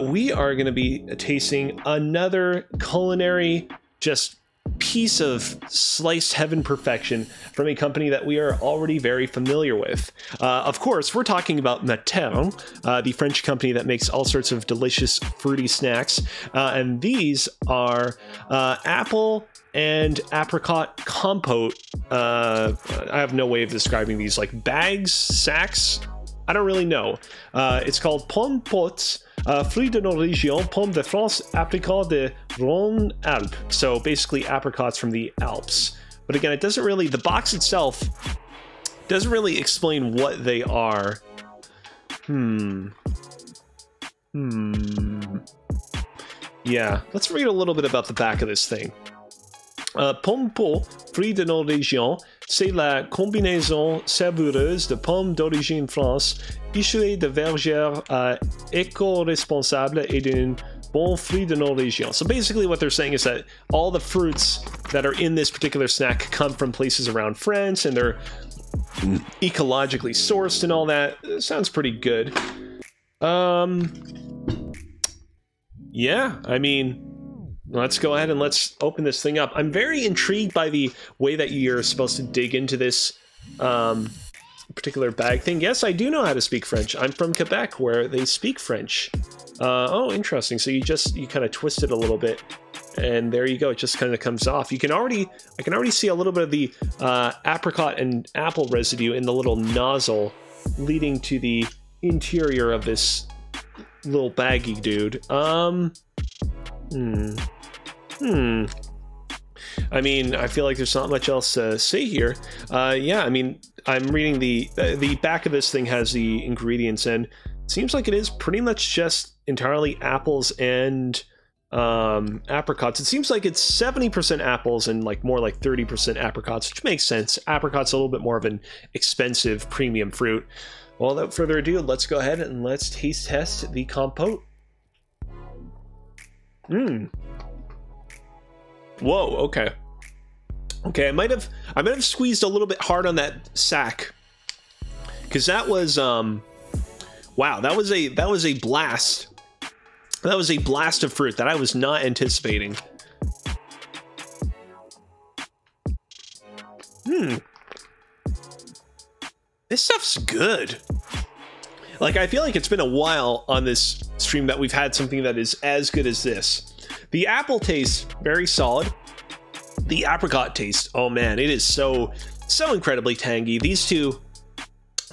we are going to be tasting another culinary just piece of sliced heaven perfection from a company that we are already very familiar with. Of course, we're talking about Mattel, the French company that makes all sorts of delicious fruity snacks, and these are apple and apricot compote. I have no way of describing these, like bags, sacks, I don't really know. It's called Pomme Potes, Fruits de nos Régions, Pommes de France, Apricots de Rhône-Alpes. So basically apricots from the Alps. But again, it doesn't really, the box itself doesn't really explain what they are. Yeah, let's read a little bit about the back of this thing. Pomme Potes, Fruits de nos Régions, c'est la combinaison savoureuse de pommes d'origine France, issues de vergers éco-responsables et d'un bon fruit de nos régions. So basically what they're saying is that all the fruits that are in this particular snack come from places around France, and they're ecologically sourced and all that. It sounds pretty good. Yeah, I mean... let's go ahead and let's open this thing up. I'm very intrigued by the way that you're supposed to dig into this particular bag thing. Yes, I do know how to speak French. I'm from Quebec, where they speak French. Oh, interesting. So you kind of twist it a little bit, and there you go. It just kind of comes off. You can already, I can already see a little bit of the apricot and apple residue in the little nozzle leading to the interior of this little baggy dude. I mean, I feel like there's not much else to say here. Yeah, I mean, I'm reading the back of this thing has the ingredients, and it seems like it is pretty much just entirely apples and apricots. It seems like it's 70% apples and like more like 30% apricots, which makes sense. Apricots a little bit more of an expensive premium fruit. Well, without further ado, let's go ahead and let's taste test the compote. Whoa, okay. Okay, I might have squeezed a little bit hard on that sack, because that was wow, that was a blast. That was a blast of fruit that I was not anticipating. This stuff's good. Like, I feel like it's been a while on this stream that we've had something that is as good as this. The apple taste, very solid. The apricot taste, oh man, it is so incredibly tangy. These two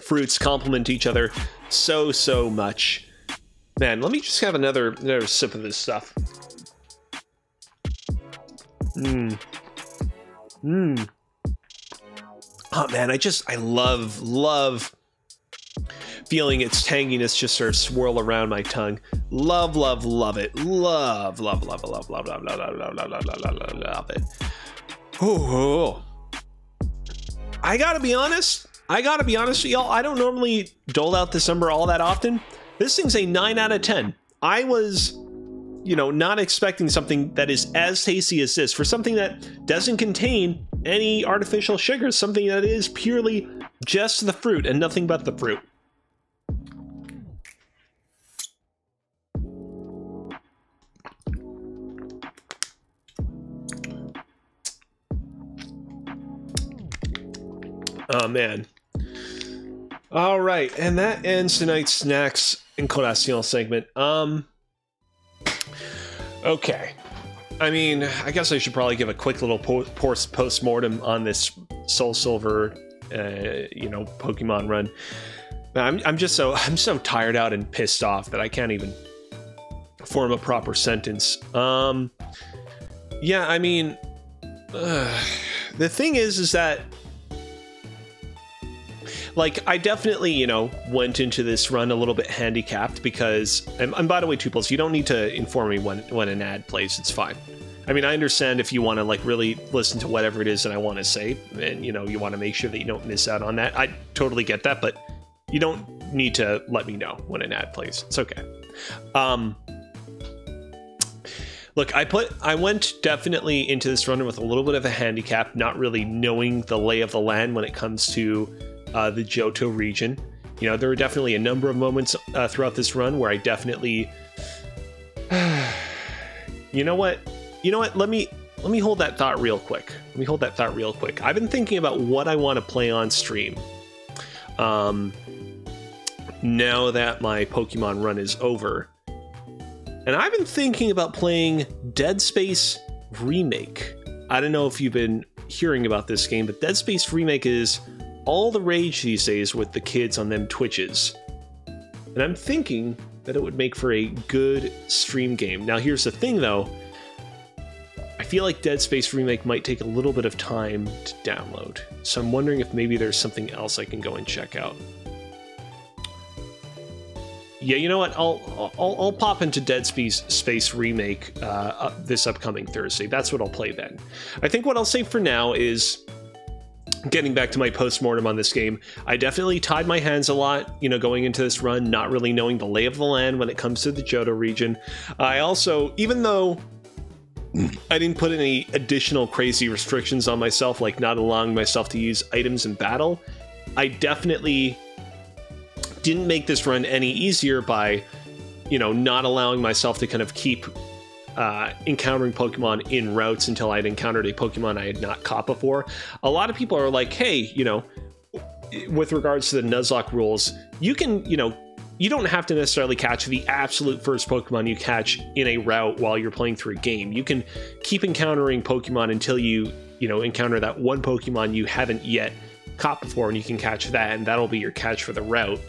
fruits complement each other so much. Man, let me just have another sip of this stuff. Oh man, I love feeling its tanginess just sort of swirl around my tongue. Love it. Love it. Oh, I gotta be honest with y'all, I don't normally dole out this number all that often. This thing's a 9 out of 10. I was, you know, not expecting something that is as tasty as this, for something that doesn't contain any artificial sugar, something that is purely just the fruit and nothing but the fruit. Oh, man. All right, and that ends tonight's snacks and collation segment. Okay. I mean, I guess I should probably give a quick little post-mortem on this Soul Silver, you know, Pokemon run. I'm so tired out and pissed off that I can't even form a proper sentence. Yeah, I mean, the thing is that, like, I definitely, you know, went into this run a little bit handicapped because, and by the way, Tuples, you don't need to inform me when an ad plays. It's fine. I mean, I understand if you want to, like, really listen to whatever it is that I want to say, and, you know, you want to make sure that you don't miss out on that. I totally get that, but you don't need to let me know when an ad plays. It's okay. Look, I went definitely into this run with a little bit of a handicap, not really knowing the lay of the land when it comes to the Johto region. You know, there were definitely a number of moments throughout this run where I definitely, you know what? Let me hold that thought real quick. I've been thinking about what I want to play on stream. Now that my Pokemon run is over. And I've been thinking about playing Dead Space Remake. I don't know if you've been hearing about this game, but Dead Space Remake is all the rage these days with the kids on them Twitches. And I'm thinking that it would make for a good stream game. Now, here's the thing, though. I feel like Dead Space Remake might take a little bit of time to download. So I'm wondering if maybe there's something else I can go and check out. Yeah, you know what? I'll pop into Dead Space Remake this upcoming Thursday. That's what I'll play then. I think what I'll say for now is, getting back to my postmortem on this game, I definitely tied my hands a lot, you know, going into this run, not really knowing the lay of the land when it comes to the Johto region. I also, even though I didn't put any additional crazy restrictions on myself, like not allowing myself to use items in battle, I definitely didn't make this run any easier by, you know, not allowing myself to kind of keep encountering Pokemon in routes until I'd encountered a Pokemon I had not caught before. A lot of people are like, hey, you know, with regards to the Nuzlocke rules, you can, you know, you don't have to necessarily catch the absolute first Pokemon you catch in a route while you're playing through a game. You can keep encountering Pokemon until you, you know, encounter that one Pokemon you haven't yet caught before, and you can catch that, and that'll be your catch for the route.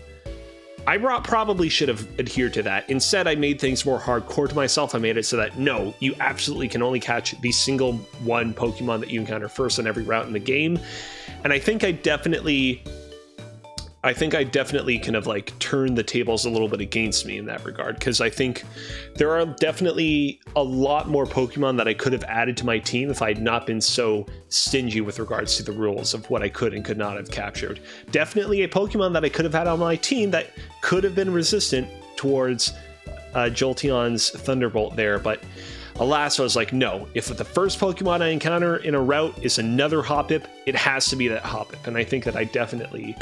I probably should have adhered to that. Instead, I made things more hardcore to myself. I made it so that, no, you absolutely can only catch the single one Pokemon that you encounter first on every route in the game. And I think I definitely kind of like turned the tables a little bit against me in that regard, because I think there are definitely a lot more Pokemon that I could have added to my team if I had not been so stingy with regards to the rules of what I could and could not have captured. Definitely a Pokemon that I could have had on my team that could have been resistant towards Jolteon's Thunderbolt there, but alas, I was like, no, if the first Pokemon I encounter in a route is another Hoppip, it has to be that Hoppip. And I think that I definitely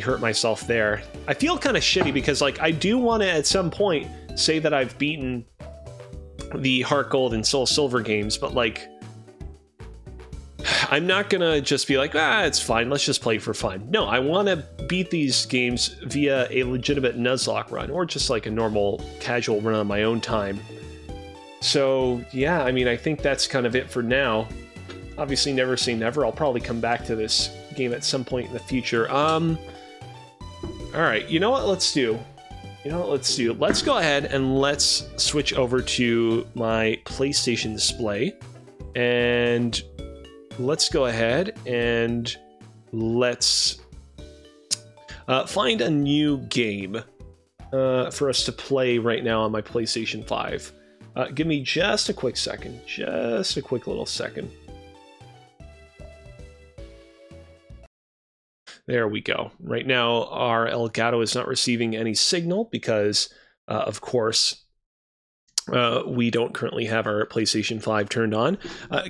hurt myself there. I feel kind of shitty because, like, I do want to at some point say that I've beaten the Heart Gold and Soul Silver games, but, like, I'm not gonna just be like, ah, it's fine, let's just play for fun. No, I want to beat these games via a legitimate Nuzlocke run, or just like a normal casual run on my own time. So yeah, I mean, I think that's kind of it for now. Obviously, never say never. I'll probably come back to this game at some point in the future. All right, you know what let's do? Let's go ahead and let's switch over to my PlayStation display. And let's go ahead and let's find a new game for us to play right now on my PlayStation 5. Give me just a quick second. Just a quick little second. There we go. Right now, our Elgato is not receiving any signal because, of course, we don't currently have our PlayStation 5 turned on.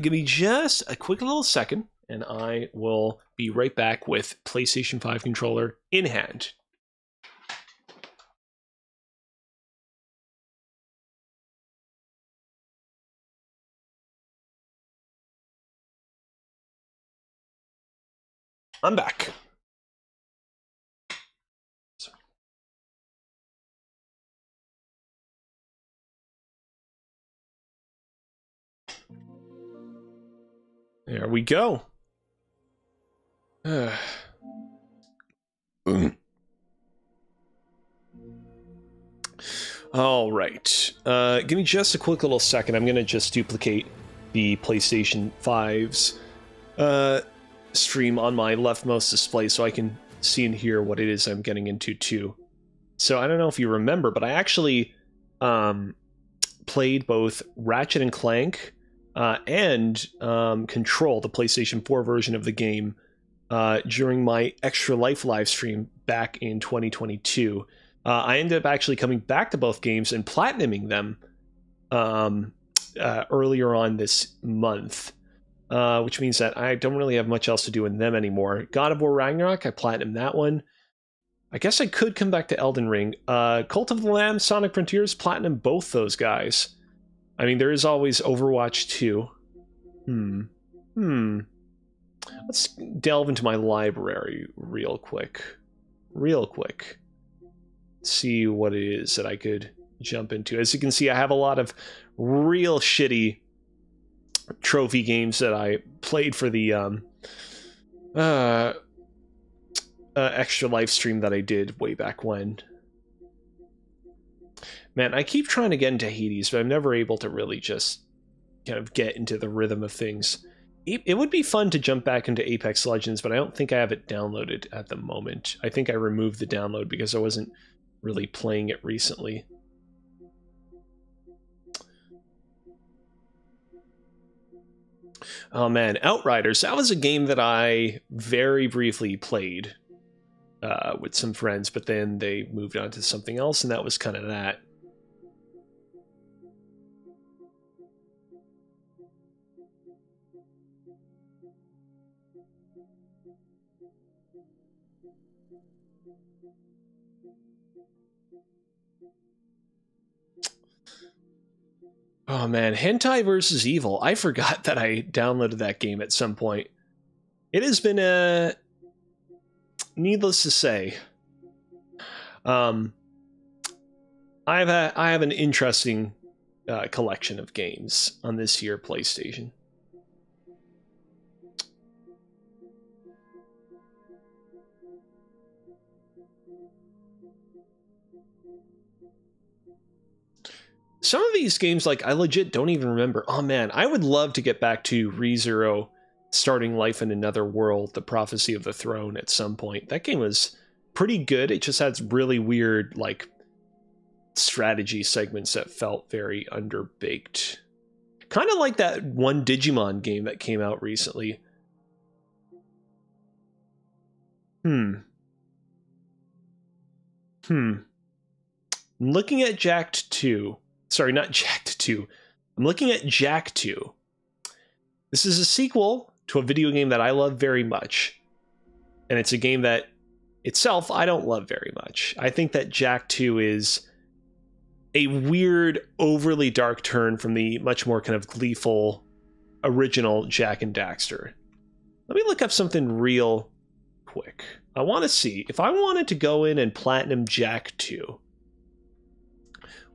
Give me just a quick little second, and I will be right back with PlayStation 5 controller in hand. I'm back. There we go. All right. Give me just a quick little second. I'm going to just duplicate the PlayStation 5's stream on my leftmost display so I can see and hear what it is I'm getting into too. So I don't know if you remember, but I actually played both Ratchet and Clank and Control, the PlayStation 4 version of the game, during my Extra Life live stream back in 2022. I ended up actually coming back to both games and platinuming them earlier on this month, which means that I don't really have much else to do in them anymore. God of War Ragnarok, I platinumed that one. I guess I could come back to Elden Ring. Cult of the Lamb, Sonic Frontiers, platinum both those guys. I mean, there is always Overwatch 2. Let's delve into my library real quick. See what it is that I could jump into. As you can see, I have a lot of real shitty trophy games that I played for the Extra Life stream that I did way back when. Man, I keep trying to get into Hades, but I'm never able to really just kind of get into the rhythm of things. It would be fun to jump back into Apex Legends, but I don't think I have it downloaded at the moment. I think I removed the download because I wasn't really playing it recently. Oh man, Outriders. That was a game that I very briefly played with some friends, but then they moved on to something else, and that was kind of that. Oh man, Hentai vs. Evil. I forgot that I downloaded that game at some point. It has been a... needless to say, I have an interesting collection of games on this here PlayStation. Some of these games, like, I legit don't even remember. Oh, man, I would love to get back to ReZero, Starting Life in Another World, The Prophecy of the Throne at some point. That game was pretty good. It just had really weird, like, strategy segments that felt very underbaked. Kind of like that one Digimon game that came out recently. I'm looking at Jacked 2. Sorry, not Jacked 2. I'm looking at Jack 2. This is a sequel to a video game that I love very much. And it's a game that itself I don't love very much. I think that Jack 2 is a weird, overly dark turn from the much more kind of gleeful original Jack and Daxter. Let me look up something real quick. I want to see if I wanted to go in and platinum Jack 2.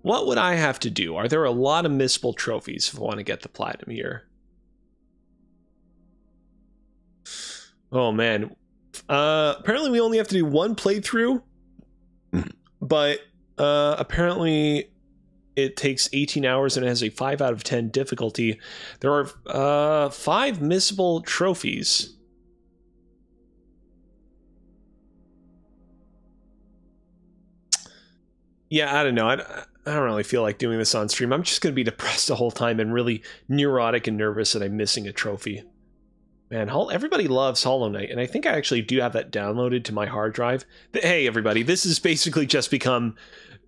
What would I have to do? Are there a lot of missable trophies if I want to get the platinum here? Oh, man. Apparently we only have to do one playthrough, but apparently it takes 18 hours and it has a 5 out of 10 difficulty. There are 5 missable trophies. Yeah, I don't know. I don't really feel like doing this on stream. I'm just going to be depressed the whole time and really neurotic and nervous that I'm missing a trophy. Man, everybody loves Hollow Knight, and I think I actually do have that downloaded to my hard drive. But hey, everybody, this has basically just become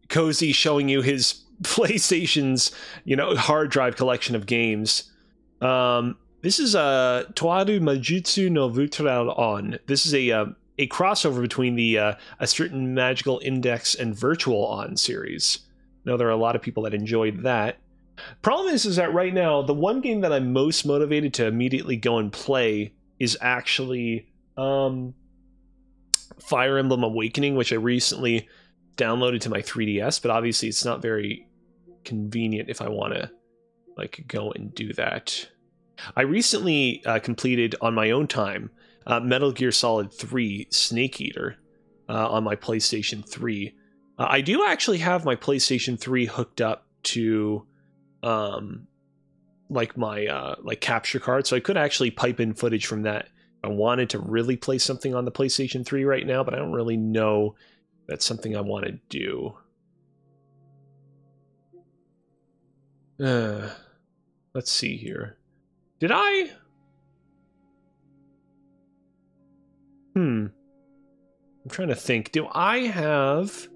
Cozy showing you his PlayStation's, you know, hard drive collection of games. This is Toaru Majutsu no Butoraon. This is a crossover between the A Certain Magical Index and Virtual On series. I know there are a lot of people that enjoyed that. Problem is that right now, the one game that I'm most motivated to immediately go and play is actually Fire Emblem Awakening, which I recently downloaded to my 3DS, but obviously it's not very convenient if I want to like go and do that. I recently completed on my own time Metal Gear Solid 3 Snake Eater on my PlayStation 3. I do actually have my PlayStation 3 hooked up to like my like capture card, so I could actually pipe in footage from that. I wanted to really play something on the PlayStation 3 right now, but I don't really know if that's something I want to do. Let's see here. Did I? I'm trying to think. Do I have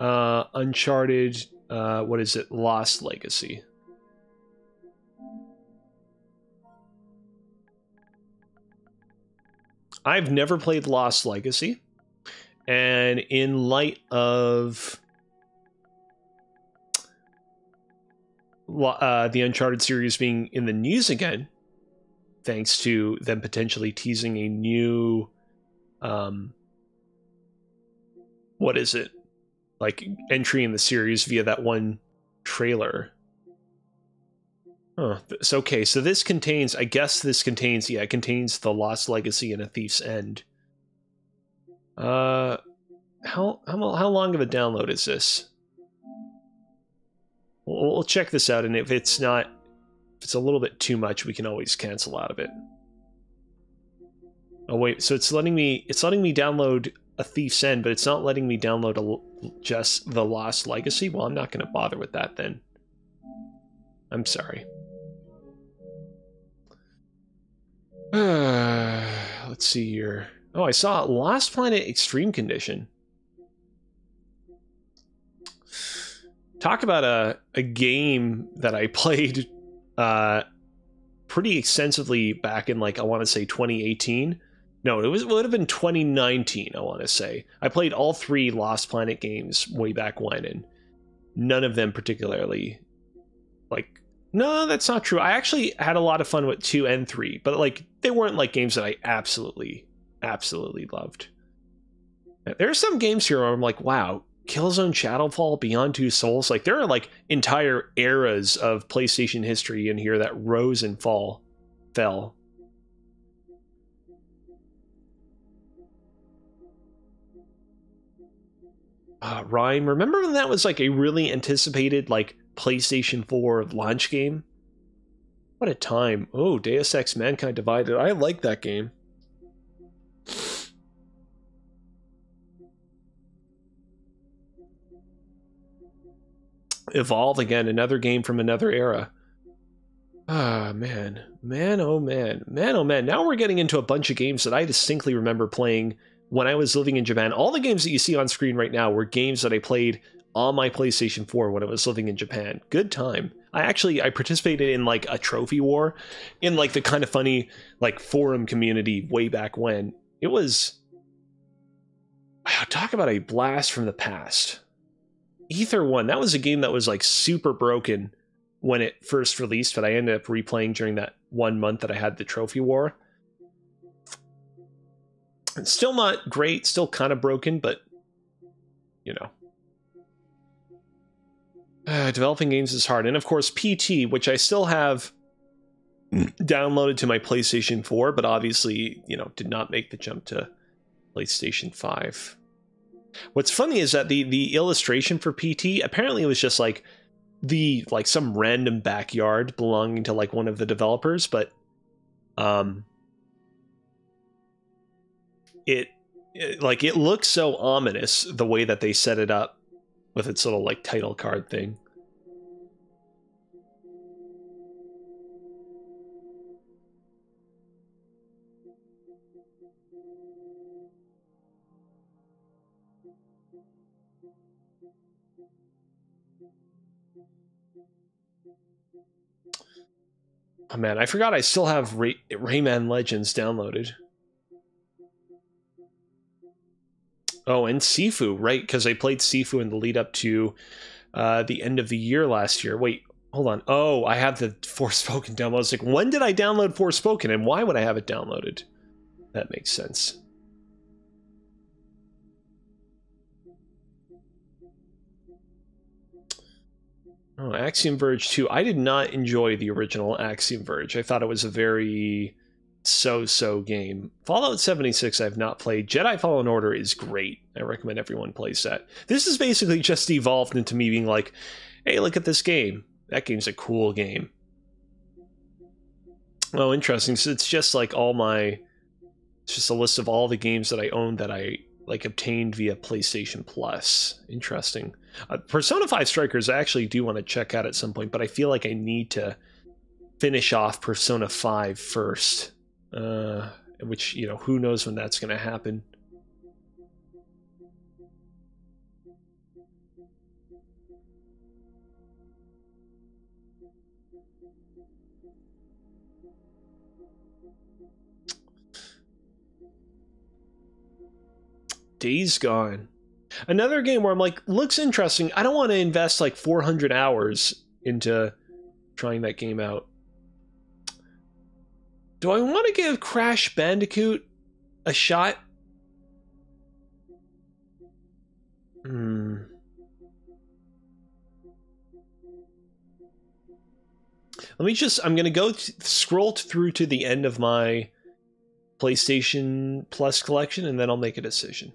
Uncharted, what is it? Lost Legacy. I've never played Lost Legacy, and in light of the Uncharted series being in the news again, thanks to them potentially teasing a new, what is it, like entry in the series via that one trailer. Oh, it's okay. So this contains, I guess this contains, yeah, it contains the Lost Legacy and A Thief's End. How long of a download is this? We'll check this out, and if it's not, if it's a little bit too much, we can always cancel out of it. Oh wait, so it's letting me download A Thief's End, but it's not letting me download just the Lost Legacy. Well, I'm not going to bother with that then. I'm sorry. Let's see here. Oh, I saw Lost Planet Extreme Condition. Talk about a game that I played pretty extensively back in, like, I want to say 2018. No, it would have been 2019, I want to say. I played all three Lost Planet games way back when, and none of them particularly, like, no, that's not true. I actually had a lot of fun with 2 and 3, but, like, they weren't, like, games that I absolutely loved. There are some games here where I'm like, wow, Killzone Shadowfall, Beyond Two Souls, like there are like entire eras of PlayStation history in here that rose and fell. Rhyme, remember when that was like a really anticipated like PlayStation 4 launch game? What a time. Oh, Deus Ex Mankind Divided. I like that game. Evolve again, another game from another era. Ah, man. Man, oh man. Man, oh man. Now we're getting into a bunch of games that I distinctly remember playing when I was living in Japan. All the games that you see on screen right now were games that I played on my PlayStation 4 when I was living in Japan. Good time. I participated in like a trophy war in like the kind of funny like forum community way back when. It was, talk about a blast from the past. Ether 1, that was a game that was like super broken when it first released, but I ended up replaying during that 1 month that I had the trophy war. It's still not great, still kind of broken, but you know. Developing games is hard. And of course PT, which I still have downloaded to my PlayStation 4, but obviously, you know, did not make the jump to PlayStation 5. What's funny is that the illustration for PT, apparently it was just like some random backyard belonging to like one of the developers, but it looks so ominous the way that they set it up with its little like title card thing. Oh man, I forgot I still have Rayman Legends downloaded. Oh, and Sifu, right? Because I played Sifu in the lead up to the end of the year last year. Wait, Hold on. Oh, I have the Forspoken downloaded. I was like, when did I download Forspoken and why would I have it downloaded? That makes sense. Oh, Axiom Verge 2. I did not enjoy the original Axiom Verge. I thought it was a very so-so game. Fallout 76 I've not played. Jedi Fallen Order is great. I recommend everyone plays that. This is basically just evolved into me being like, hey, look at this game. That game's a cool game. Oh, interesting. So it's just like all my... It's just a list of all the games that I own that I... like obtained via PlayStation Plus. Interesting. Persona 5 Strikers I actually do want to check out at some point, but I feel like I need to finish off Persona 5 first. Which, you know, who knows when that's going to happen. Days Gone. Another game where I'm like, looks interesting. I don't want to invest like 400 hours into trying that game out. Do I want to give Crash Bandicoot a shot? Let me just, I'm going to go scroll through to the end of my PlayStation Plus collection and then I'll make a decision.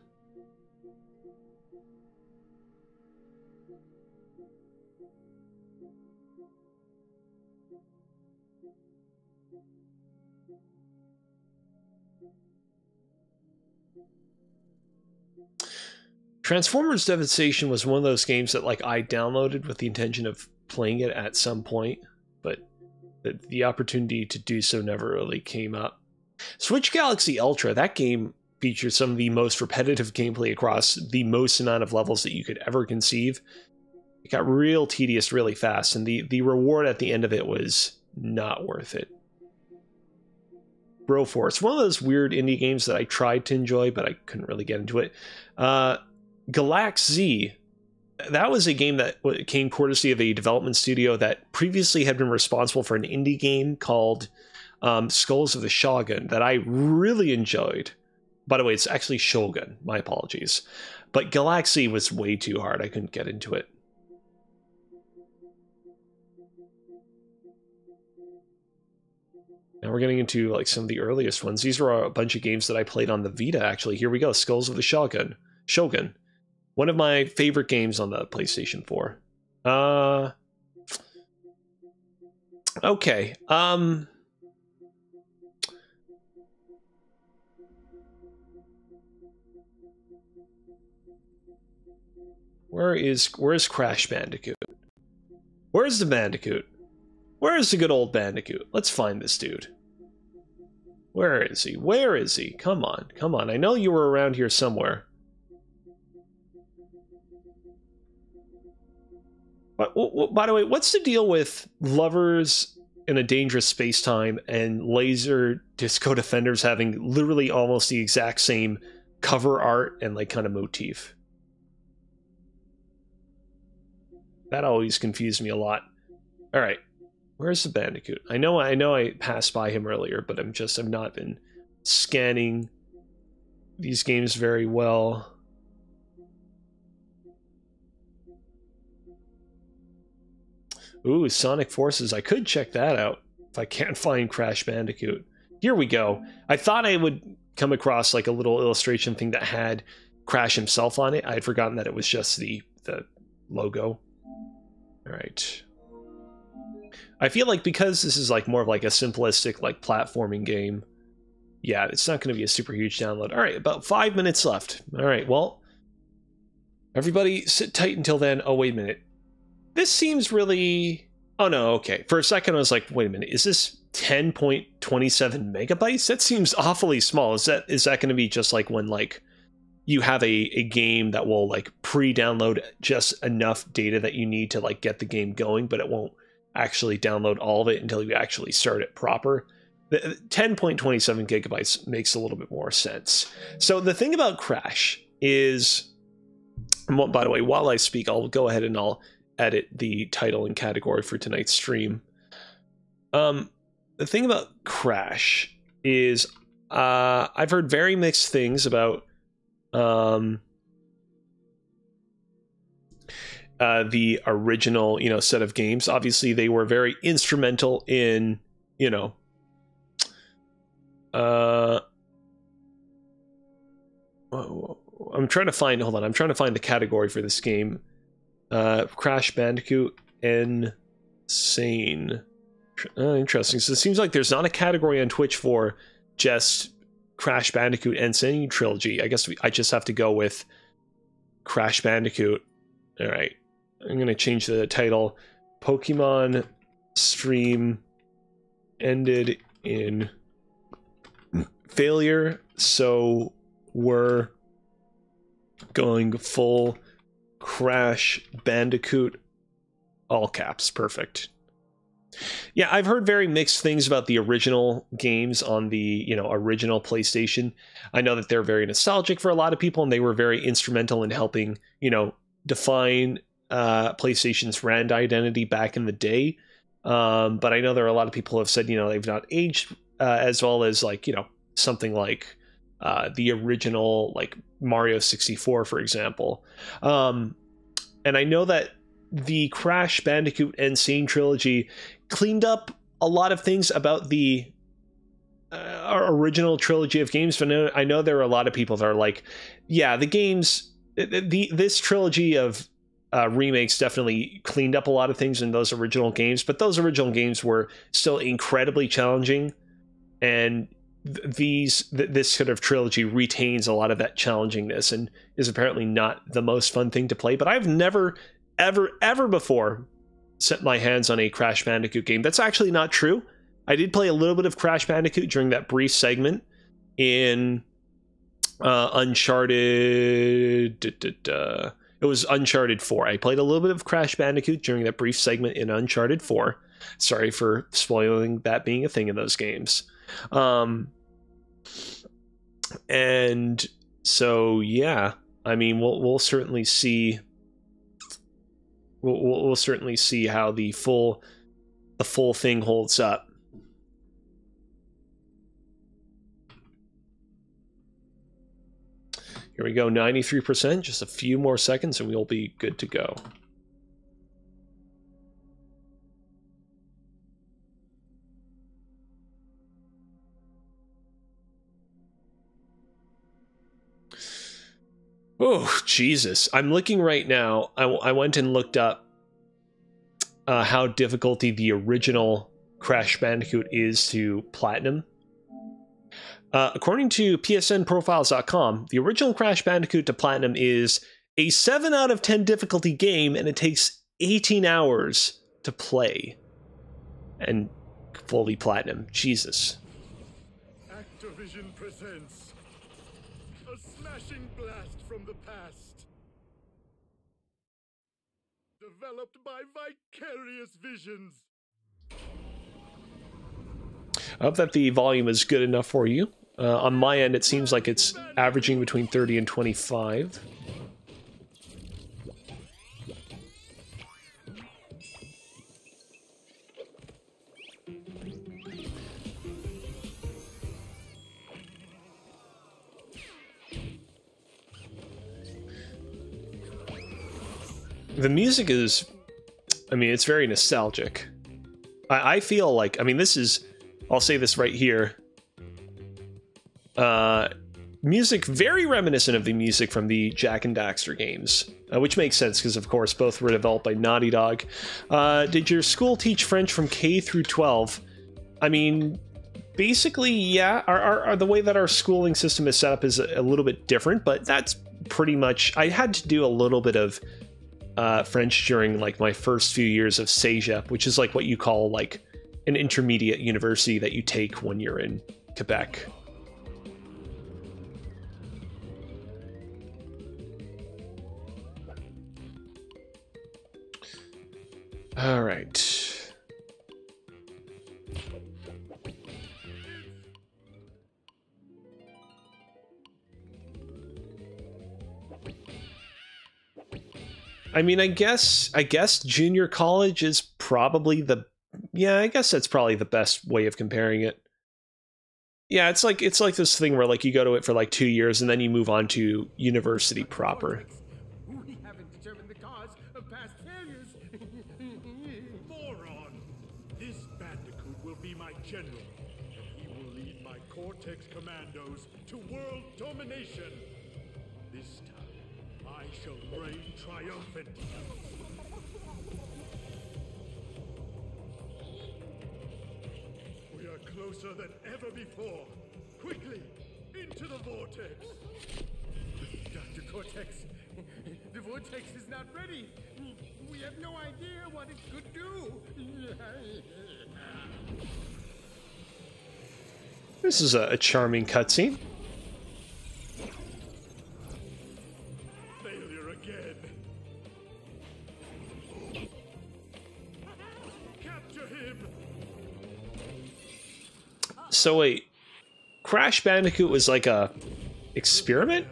Transformers Devastation was one of those games that like I downloaded with the intention of playing it at some point, but the opportunity to do so never really came up. Switch Galaxy Ultra, that game features some of the most repetitive gameplay across the most amount of levels that you could ever conceive. It got real tedious really fast, and the reward at the end of it was not worth it. Broforce, one of those weird indie games that I tried to enjoy, but I couldn't really get into it. Galax Z, that was a game that came courtesy of a development studio that previously had been responsible for an indie game called Skulls of the Shogun that I really enjoyed. By the way, it's actually Shogun. My apologies. But Galaxy was way too hard. I couldn't get into it. Now we're getting into like some of the earliest ones. These were a bunch of games that I played on the Vita, actually. Here we go. Skulls of the Shogun. Shogun. One of my favorite games on the PlayStation 4. Okay. Where is Crash Bandicoot? Where's the Bandicoot? Where is the good old Bandicoot? Let's find this dude. Where is he? Where is he? Come on, come on. I know you were around here somewhere. But by the way, what's the deal with lovers in a dangerous space-time and Laser Disco Defenders having literally almost the exact same cover art and like kind of motif? That always confused me a lot. All right, where's the Bandicoot? I know I passed by him earlier, but I've not been scanning these games very well. Ooh, Sonic Forces. I could check that out if I can't find Crash Bandicoot. Here we go. I thought I would come across like a little illustration thing that had Crash himself on it. I had forgotten that it was just the logo. All right. I feel like because this is like more of like a simplistic like platforming game, yeah, it's not going to be a super huge download. All right, about 5 minutes left. All right, well, everybody sit tight until then. Oh, wait a minute. This seems really... Oh, no, okay. For a second, I was like, wait a minute. Is this 10.27 megabytes? That seems awfully small. Is that going to be just like when like you have a game that will like pre-download just enough data that you need to like get the game going, but it won't actually download all of it until you actually start it proper? The 10.27 gigabytes makes a little bit more sense. So the thing about Crash is... Well, by the way, while I speak, I'll go ahead and I'll edit the title and category for tonight's stream. The thing about Crash is I've heard very mixed things about the original, set of games. Obviously, they were very instrumental in, I'm trying to find, hold on, I'm trying to find the category for this game. Crash Bandicoot Insane. Interesting. So it seems like there's not a category on Twitch for just Crash Bandicoot Insane Trilogy. I guess I just have to go with Crash Bandicoot. All right, I'm going to change the title. Pokemon stream ended in failure, so we're going full Crash Bandicoot, all caps. Perfect. Yeah, I've heard very mixed things about the original games on the, original PlayStation. I know that they're very nostalgic for a lot of people, and they were very instrumental in helping, define PlayStation's brand identity back in the day, but I know there are a lot of people who have said they've not aged as well as something like the original, like Mario 64, for example. And I know that the Crash Bandicoot Insane Trilogy cleaned up a lot of things about the original trilogy of games, but I know there are a lot of people that are like, yeah, the games, this trilogy of remakes definitely cleaned up a lot of things in those original games, but those original games were still incredibly challenging, and this sort of trilogy retains a lot of that challengingness and is apparently not the most fun thing to play. But I've never, ever, ever before set my hands on a Crash Bandicoot game. That's actually not true. I did play a little bit of Crash Bandicoot during that brief segment in... Uncharted. It was Uncharted 4. I played a little bit of Crash Bandicoot during that brief segment in Uncharted 4. Sorry for spoiling that being a thing in those games. And so yeah, I mean, we'll certainly see. We'll certainly see how the full thing holds up. Here we go, 93%, just a few more seconds and we'll be good to go. Oh, Jesus. I'm looking right now. I went and looked up how difficulty the original Crash Bandicoot is to Platinum. According to PSNprofiles.com, the original Crash Bandicoot to Platinum is a 7 out of 10 difficulty game, and it takes 18 hours to play and fully Platinum. Jesus. Activision presents a smashing blast from the past, developed by Vicarious Visions. I hope that the volume is good enough for you. On my end, it seems like it's averaging between 30 and 25. The music is, I mean, it's very nostalgic. I feel like, I mean, this is, I'll say this right here. Music very reminiscent of the music from the Jak and Daxter games, which makes sense because, of course, both were developed by Naughty Dog. Did your school teach French from K through 12? I mean, basically, yeah. The way that our schooling system is set up is a little bit different, but that's pretty much... I had to do a little bit of French during, like, my first few years of Cégep, which is, like, what you call, like, an intermediate university that you take when you're in Quebec. All right. I mean, I guess junior college is probably the, yeah, I guess that's probably the best way of comparing it. Yeah, it's like this thing where like you go to it for like 2 years and then you move on to university proper. We haven't determined the cause of past failures. Moron. This bandicoot will be my general. He will lead my Cortex Commandos to world domination. This time, I shall reign triumphant. Closer than ever before. Quickly, into the vortex. Dr. Cortex, the vortex is not ready. We have no idea what it could do. This is a charming cutscene. Failure again. Capture him. So wait, Crash Bandicoot was like a experiment?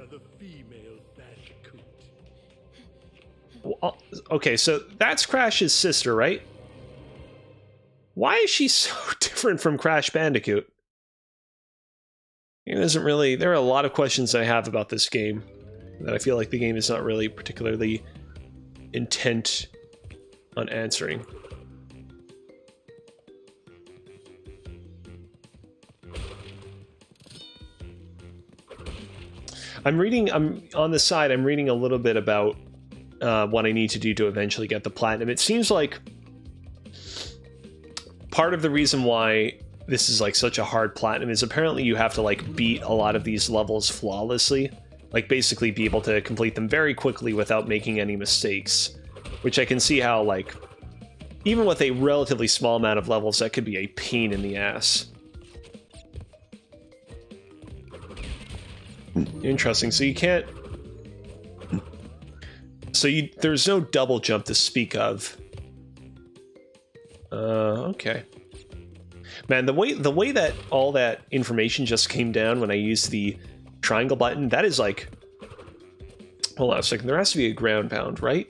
Okay, so that's Crash's sister, right? Why is she so different from Crash Bandicoot? It doesn't really... There are a lot of questions I have about this game that I feel like the game is not really particularly intent on answering. I'm on the side, I'm reading a little bit about what I need to do to eventually get the platinum. It seems like part of the reason why this is like such a hard platinum is apparently you have to like beat a lot of these levels flawlessly, like basically be able to complete them very quickly without making any mistakes, which I can see how like even with a relatively small amount of levels, that could be a pain in the ass. Interesting. So you can't. So you, there's no double jump to speak of. Okay. Man, the way that all that information just came down when I used the triangle button, that is like. Hold on a second. There has to be a ground pound, right?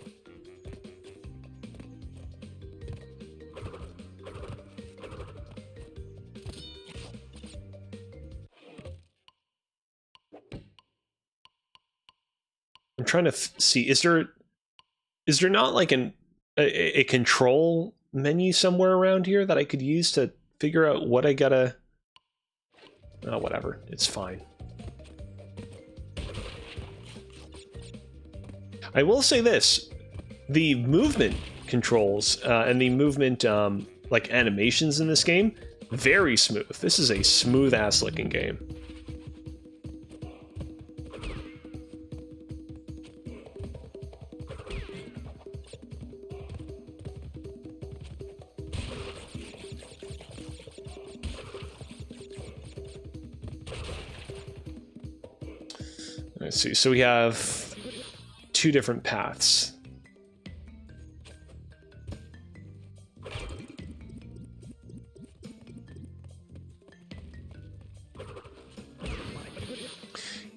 I'm trying to see, is there not like a control menu somewhere around here that I could use to figure out what I gotta... Oh, whatever. It's fine. I will say this. The movement controls and the movement like animations in this game, very smooth. This is a smooth-ass looking game. Let's see, so we have two different paths.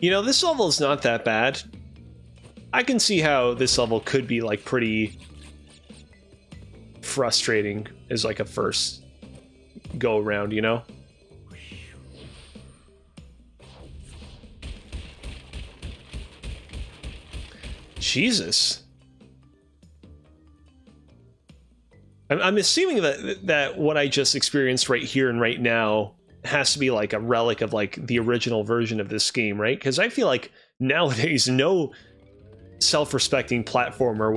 You know, this level is not that bad. I can see how this level could be like pretty frustrating as like a first go around, you know? Jesus. I'm assuming that what I just experienced right here and right now has to be like a relic of like the original version of this game, right? Because I feel like nowadays no self-respecting platformer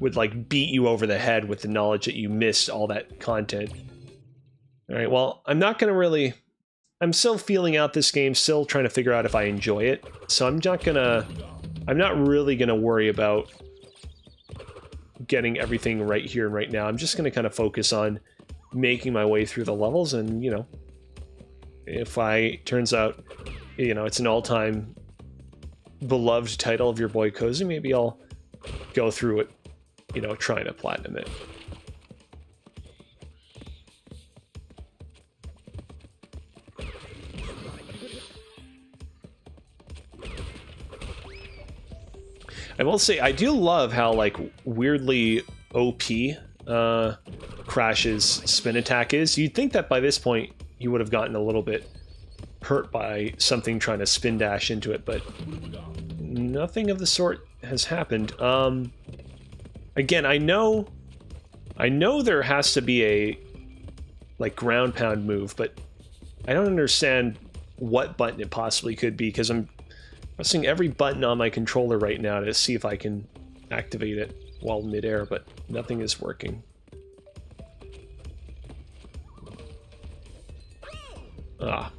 would beat you over the head with the knowledge that you missed all that content. All right, well, I'm not gonna really... I'm still feeling out this game, still trying to figure out if I enjoy it. So I'm not really gonna worry about getting everything right here and right now. I'm just gonna kind of focus on making my way through the levels, and you know, if I turns out, you know, it's an all-time beloved title of your boy Cozy, maybe I'll go through it, you know, trying to platinum it. I will say, I do love how, like, weirdly OP Crash's spin attack is. You'd think that by this point you would have gotten a little bit hurt by something trying to spin dash into it, but nothing of the sort has happened. Again, I know there has to be a, like, ground pound move, but I don't understand what button it possibly could be, because I'm pressing every button on my controller right now to see if I can activate it while midair, but nothing is working. Ah.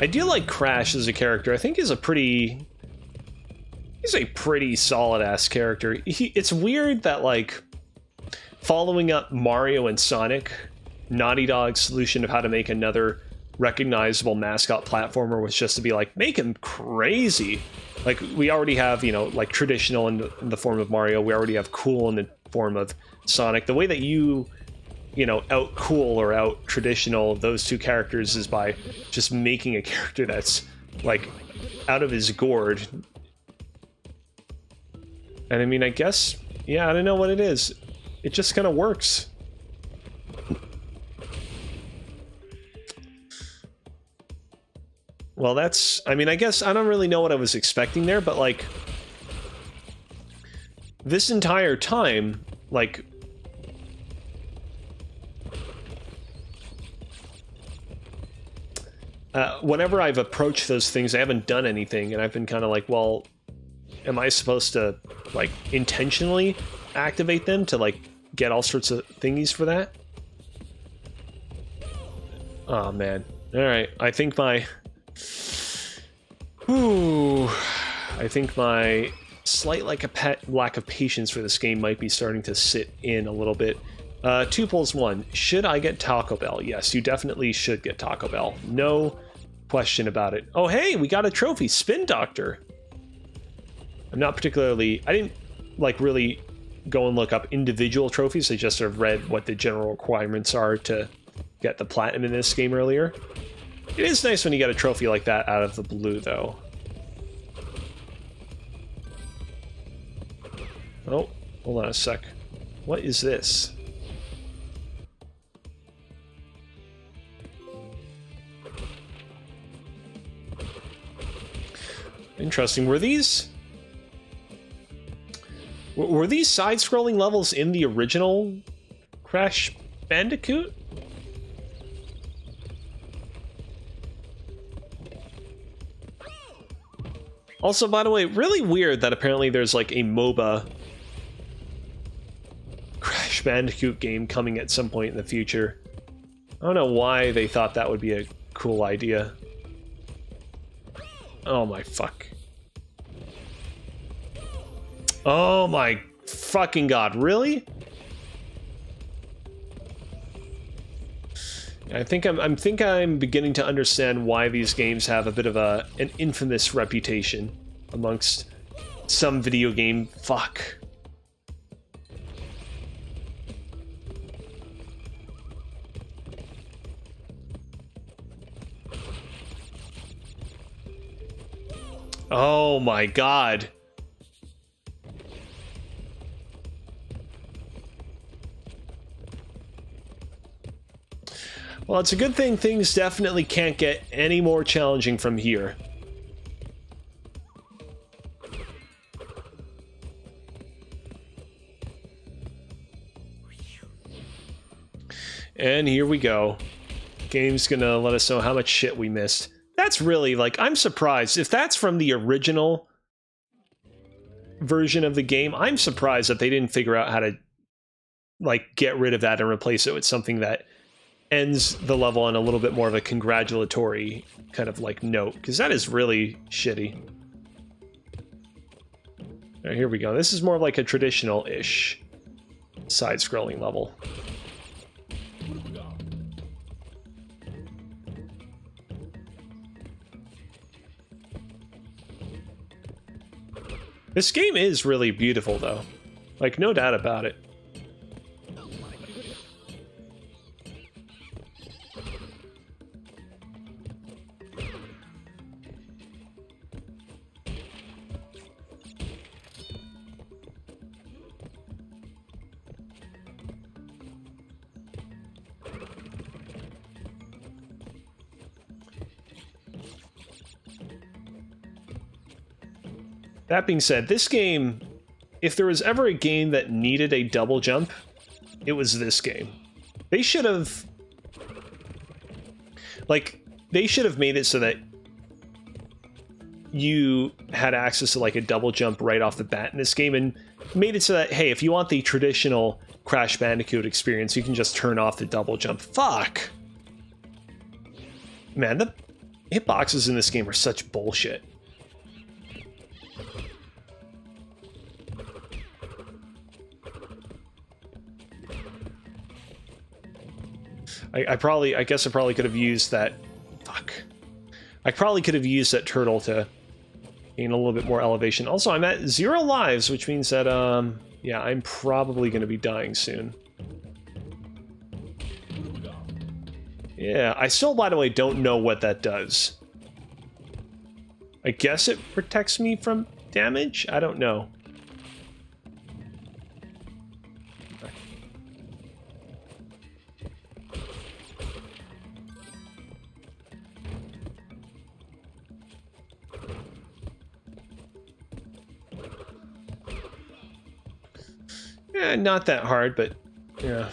I do like Crash as a character. I think he's a pretty... he's a pretty solid-ass character. It's weird that, like, following up Mario and Sonic, Naughty Dog's solution of how to make another recognizable mascot platformer was just to be like, make him crazy. Like, we already have, you know, like, traditional in the form of Mario. We already have cool in the form of Sonic. The way that you know, out cool or out traditional those two characters is by just making a character that's, like, out of his gourd. And I mean, I guess, yeah, I don't know what it is. It just kind of works. Well, that's, I mean, I guess I don't really know what I was expecting there, but, like, this entire time, like, whenever I've approached those things, I haven't done anything, and I've been kind of like, well, am I supposed to, like, intentionally activate them to, like, get all sorts of thingies for that? Oh, man. Alright, I think my... ooh, I think my slight, like, a pet lack of patience for this game might be starting to sit in a little bit. Two polls, one. Should I get Taco Bell? Yes, you definitely should get Taco Bell. No question about it. Oh, hey, we got a trophy. Spin Doctor. I'm not particularly... I didn't, like, really go and look up individual trophies. I just sort of read what the general requirements are to get the platinum in this game earlier. It is nice when you get a trophy like that out of the blue, though. Oh, hold on a sec. What is this? Interesting. Were these side-scrolling levels in the original Crash Bandicoot? Also, by the way, really weird that apparently there's, like, a MOBA Crash Bandicoot game coming at some point in the future. I don't know why they thought that would be a cool idea. Oh my fuck. Oh my fucking god, really? I think I'm beginning to understand why these games have a bit of an infamous reputation amongst some video game fuck. Oh my god. Well, it's a good thing things definitely can't get any more challenging from here. And here we go. Game's gonna let us know how much shit we missed. That's really, like, I'm surprised. If that's from the original version of the game, I'm surprised that they didn't figure out how to, like, get rid of that and replace it with something that ends the level on a little bit more of a congratulatory kind of like note, because that is really shitty. All right, here we go. This is more like a traditional-ish side-scrolling level. This game is really beautiful, though. Like, no doubt about it. That being said, this game, if there was ever a game that needed a double jump, it was this game. They should have, like, they should have made it so that you had access to, like, a double jump right off the bat in this game, and made it so that, hey, if you want the traditional Crash Bandicoot experience, you can just turn off the double jump. Fuck! Man, the hitboxes in this game are such bullshit. I guess I probably could have used that. Fuck. I probably could have used that turtle to gain a little bit more elevation. Also, I'm at 0 lives, which means that, yeah, I'm probably going to be dying soon. Yeah, I still, by the way, don't know what that does. I guess it protects me from damage? I don't know. Not that hard, but yeah.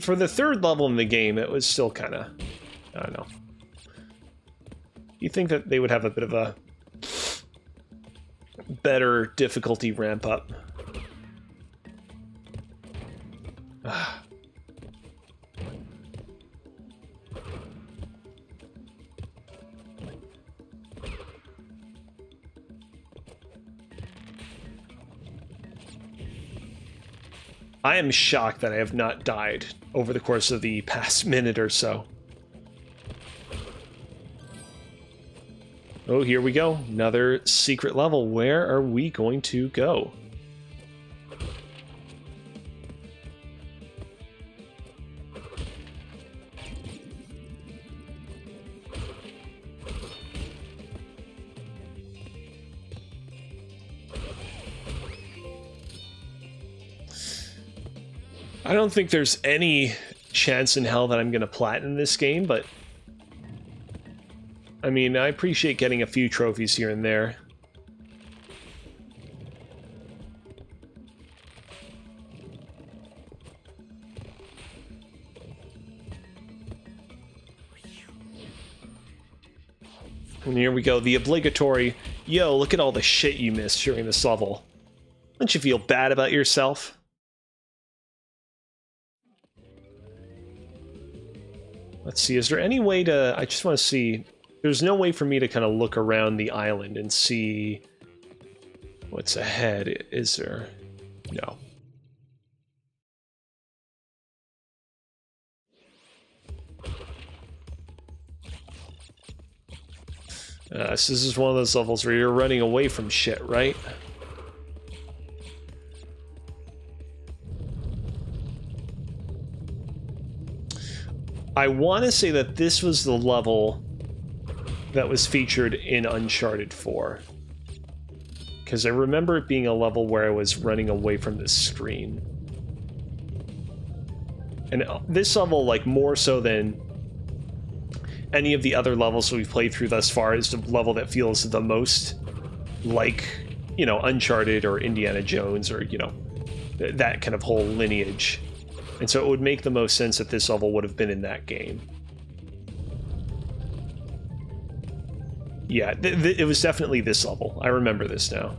For the third level in the game, it was still kind of, I don't know. You think that they would have a bit of a better difficulty ramp up? I am shocked that I have not died over the course of the past minute or so. Oh, here we go. Another secret level. Where are we going to go? I don't think there's any chance in hell that I'm going to platinum this game, but I mean, I appreciate getting a few trophies here and there. And here we go, the obligatory, yo, look at all the shit you missed during this level. Don't you feel bad about yourself? Let's see, is there any way to... I just want to see... There's no way for me to kind of look around the island and see what's ahead, is there? No. So this is one of those levels where you're running away from shit, right? I want to say that this was the level that was featured in Uncharted 4. Because I remember it being a level where I was running away from the screen. And this level, like, more so than any of the other levels we've played through thus far, is the level that feels the most like, you know, Uncharted or Indiana Jones or, you know, that kind of whole lineage. And so it would make the most sense that this level would have been in that game. Yeah, it was definitely this level. I remember this now.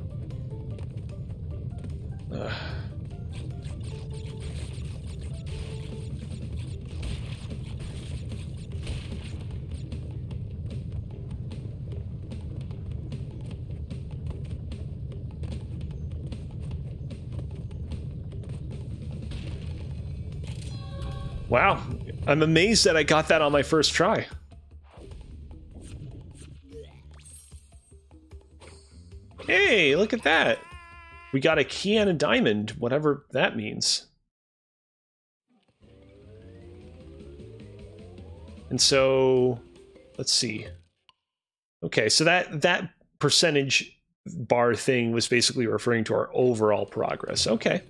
Wow, I'm amazed that I got that on my first try. Hey, look at that. We got a key and a diamond, whatever that means. And so, let's see. Okay, so that percentage bar thing was basically referring to our overall progress. Okay.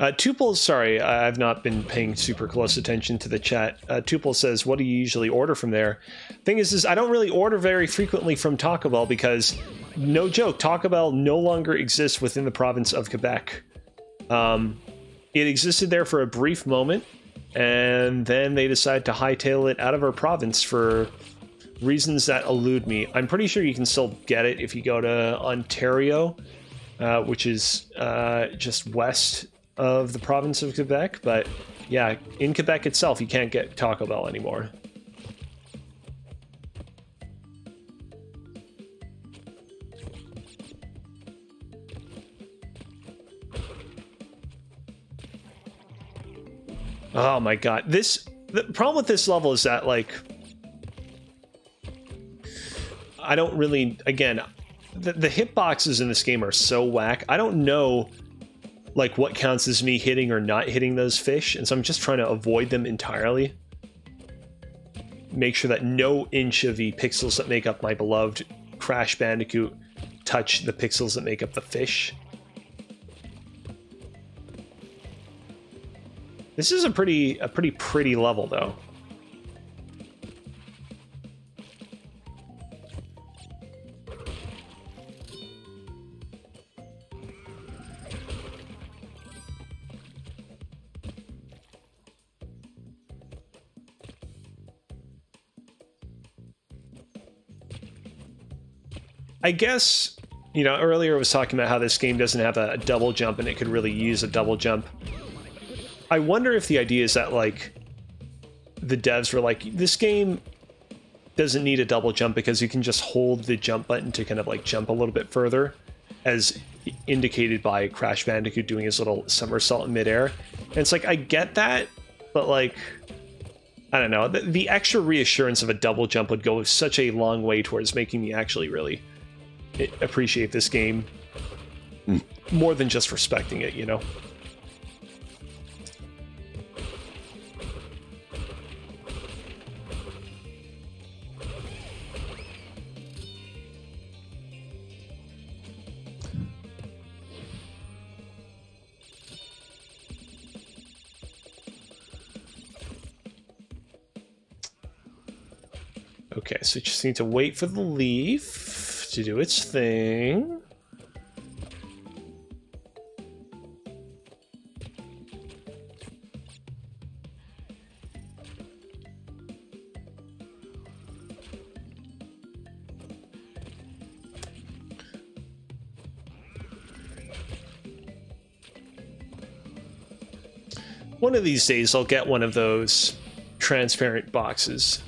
Tuple, sorry, I've not been paying super close attention to the chat. Tuple says, what do you usually order from there? Thing is I don't really order very frequently from Taco Bell because, no joke, Taco Bell no longer exists within the province of Quebec. It existed there for a brief moment, and then they decided to hightail it out of our province for reasons that elude me. I'm pretty sure you can still get it if you go to Ontario, which is just west of the province of Quebec, but yeah, in Quebec itself, you can't get Taco Bell anymore. Oh my god, the problem with this level is that, like, I don't really, again, the hitboxes in this game are so whack. I don't know, like, what counts as me hitting or not hitting those fish, and so I'm just trying to avoid them entirely. Make sure that no inch of the pixels that make up my beloved Crash Bandicoot touch the pixels that make up the fish. This is a pretty pretty level, though. I guess, you know, earlier I was talking about how this game doesn't have a double jump and it could really use a double jump. I wonder if the idea is that, like, the devs were like, this game doesn't need a double jump because you can just hold the jump button to kind of, like, jump a little bit further, as indicated by Crash Bandicoot doing his little somersault in midair. And it's like, I get that, but, like, I don't know. The extra reassurance of a double jump would go such a long way towards making me actually really appreciate this game more than just respecting it, you know? Okay, so you just need to wait for the leaf to do its thing. One of these days, I'll get one of those transparent boxes.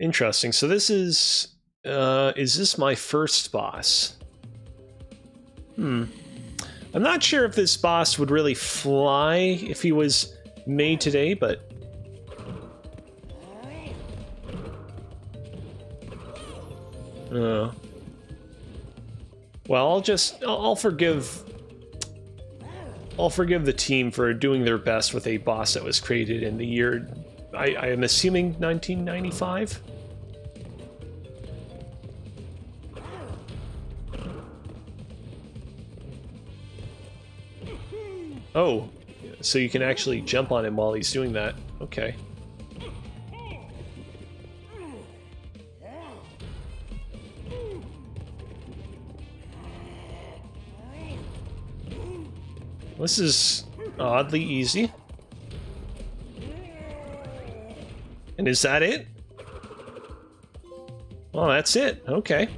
Interesting. So this is this my first boss? I'm not sure if this boss would really fly if he was made today, but well, I'll forgive the team for doing their best with a boss that was created in the year, I am assuming, 1995. Oh, so you can actually jump on him while he's doing that. Okay. This is oddly easy. And is that it? Well, that's it. Okay.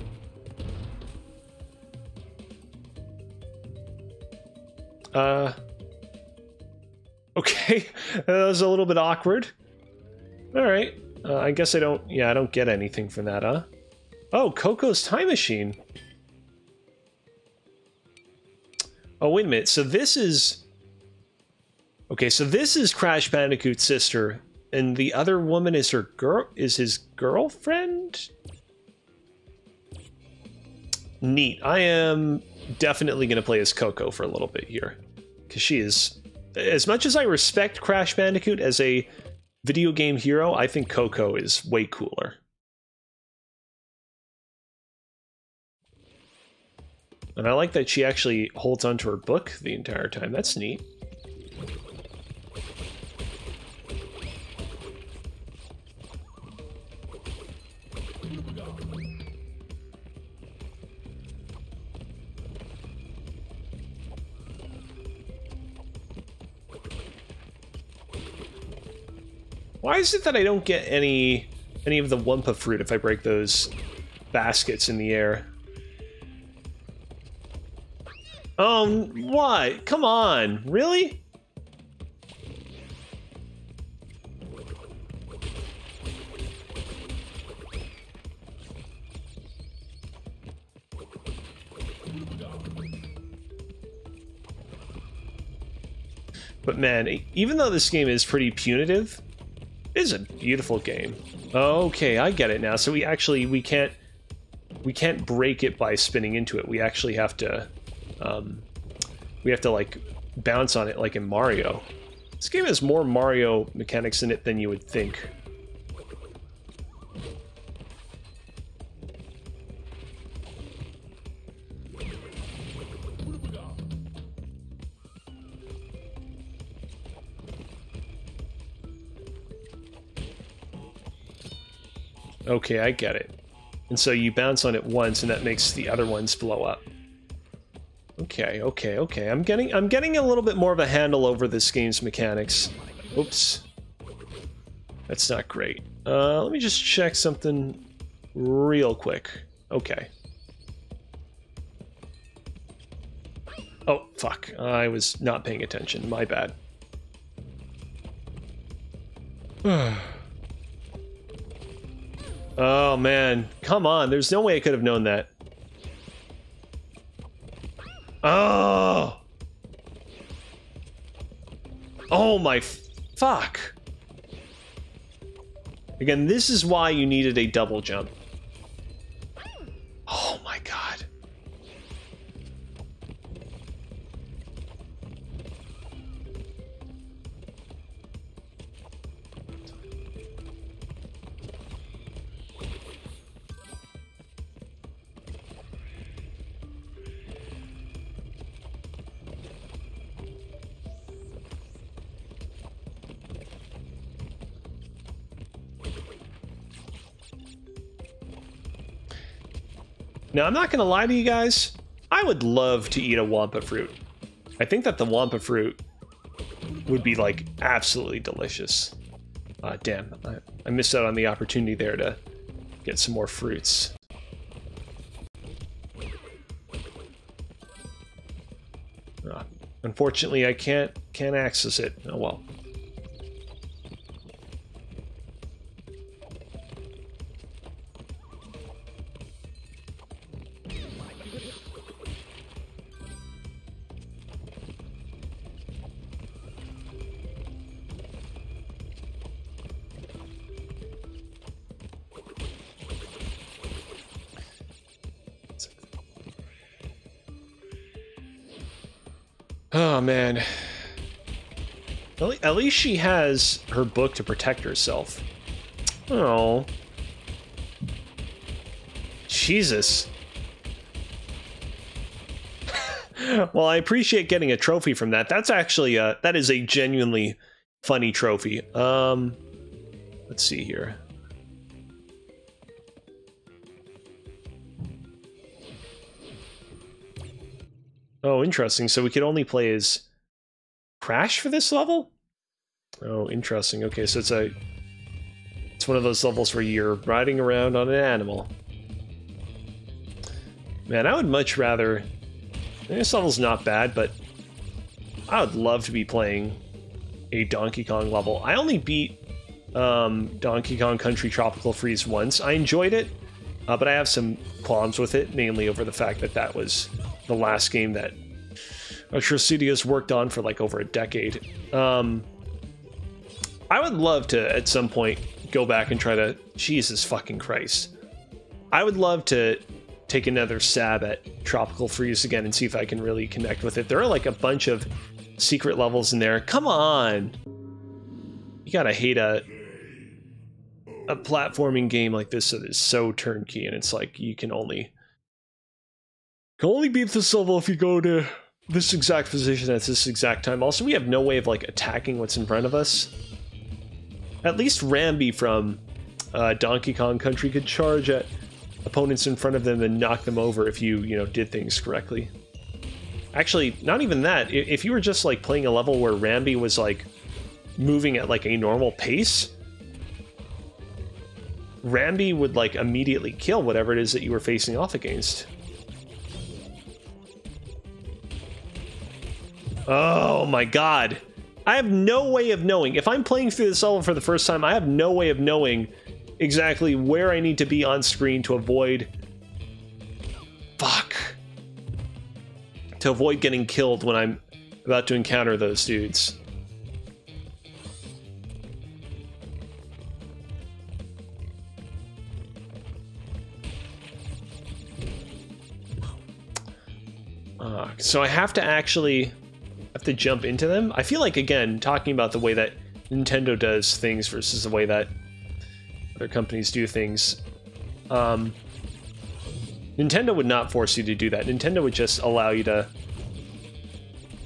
Okay, that was a little bit awkward. Alright. I guess I don't... Yeah, I don't get anything for that, huh? Oh, Coco's Time Machine. Oh, wait a minute. So this is... Okay, so this is Crash Bandicoot's sister, and the other woman is her his girlfriend? Neat. I am definitely going to play as Coco for a little bit here. Because she is... As much as I respect Crash Bandicoot as a video game hero, I think Coco is way cooler. And I like that she actually holds onto her book the entire time. That's neat. Why is it that I don't get any of the Wumpa fruit if I break those baskets in the air? What? Come on, really? But man, even though this game is pretty punitive, it is a beautiful game. Okay, I get it now. So we can't break it by spinning into it. We actually have to like bounce on it like in Mario. This game has more Mario mechanics in it than you would think. Okay, I get it. And so you bounce on it once, and that makes the other ones blow up. Okay, okay, okay. I'm getting a little bit more of a handle over this game's mechanics. Oops, that's not great. Let me just check something real quick. Okay. Oh fuck! I was not paying attention. My bad. Oh man, come on, there's no way I could have known that. Oh! Oh my fuck! Again, this is why you needed a double jump. Oh my god. Now, I'm not going to lie to you guys, I would love to eat a Wampa Fruit. I think that the Wampa Fruit would be, like, absolutely delicious. Damn, I missed out on the opportunity there to get some more fruits. Unfortunately, I can't access it. Oh, well. Oh man, at least she has her book to protect herself. Oh, Jesus. Well, I appreciate getting a trophy from that. That's actually that is a genuinely funny trophy. Let's see here. Oh, interesting. So we could only play as Crash for this level? Oh, interesting. Okay, so it's one of those levels where you're riding around on an animal. Man, I would much rather... This level's not bad, but I would love to be playing a Donkey Kong level. I only beat Donkey Kong Country Tropical Freeze once. I enjoyed it, but I have some qualms with it, mainly over the fact that that was the last game that Tricidius worked on for like over a decade. I would love to at some point go back and try to... Jesus fucking Christ. I would love to take another stab at Tropical Freeze again and see if I can really connect with it. There are like a bunch of secret levels in there. Come on! You gotta hate a platforming game like this that is so turnkey, and it's like you can only beat this level if you go to this exact position at this exact time. Also, we have no way of like attacking what's in front of us. At least Rambi from Donkey Kong Country could charge at opponents in front of them and knock them over if you did things correctly. Actually, not even that. If you were just like playing a level where Rambi was like moving at like a normal pace, Rambi would like immediately kill whatever it is that you were facing off against. Oh my god, I have no way of knowing. If I'm playing through this level for the first time, I have no way of knowing exactly where I need to be on screen to avoid... Fuck. To avoid getting killed when I'm about to encounter those dudes. So I have to actually jump into them. I feel like, again, talking about the way that Nintendo does things versus the way that other companies do things, Nintendo would not force you to do that. Nintendo would just allow you to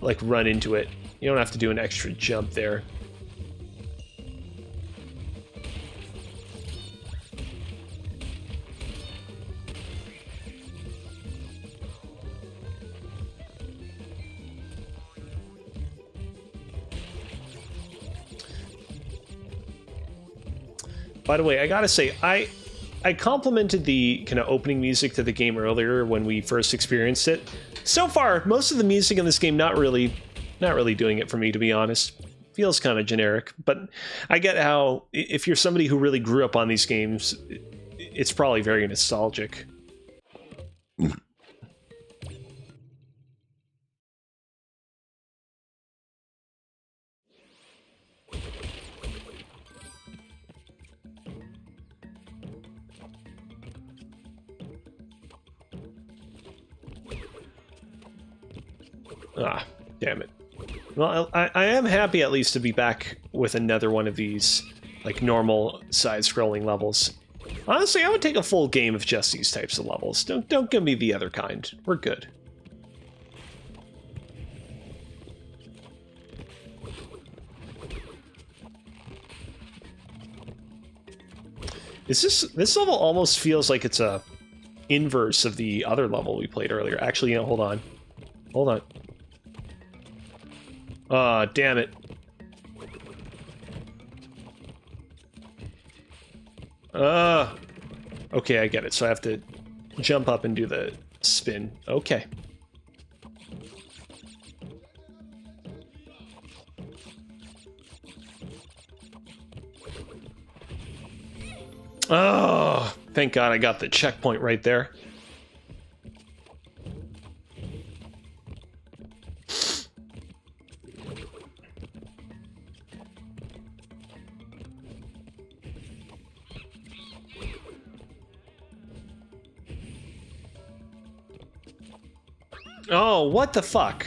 like run into it. You don't have to do an extra jump there. By the way, I gotta say, I complimented the kind of opening music to the game earlier when we first experienced it. So far, most of the music in this game not really doing it for me, to be honest. Feels kind of generic, but I get how if you're somebody who really grew up on these games, it's probably very nostalgic. Ah, damn it. Well, I am happy at least to be back with another one of these, like, normal side-scrolling levels. Honestly, I would take a full game of just these types of levels. Don't give me the other kind. We're good. Is this level almost feels like it's a inverse of the other level we played earlier. Actually, you know, hold on. Damn it. Okay, I get it. So I have to jump up and do the spin. Okay. Oh, thank God I got the checkpoint right there. Oh, what the fuck?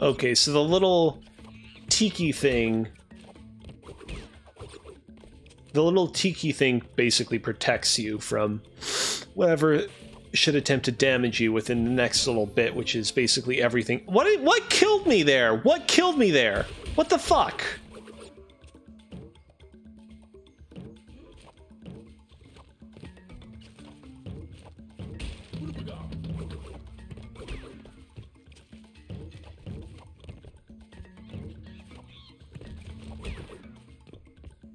Okay, so the little The little tiki thing basically protects you from whatever should attempt to damage you within the next little bit, which is basically everything. What killed me there? What killed me there? What the fuck?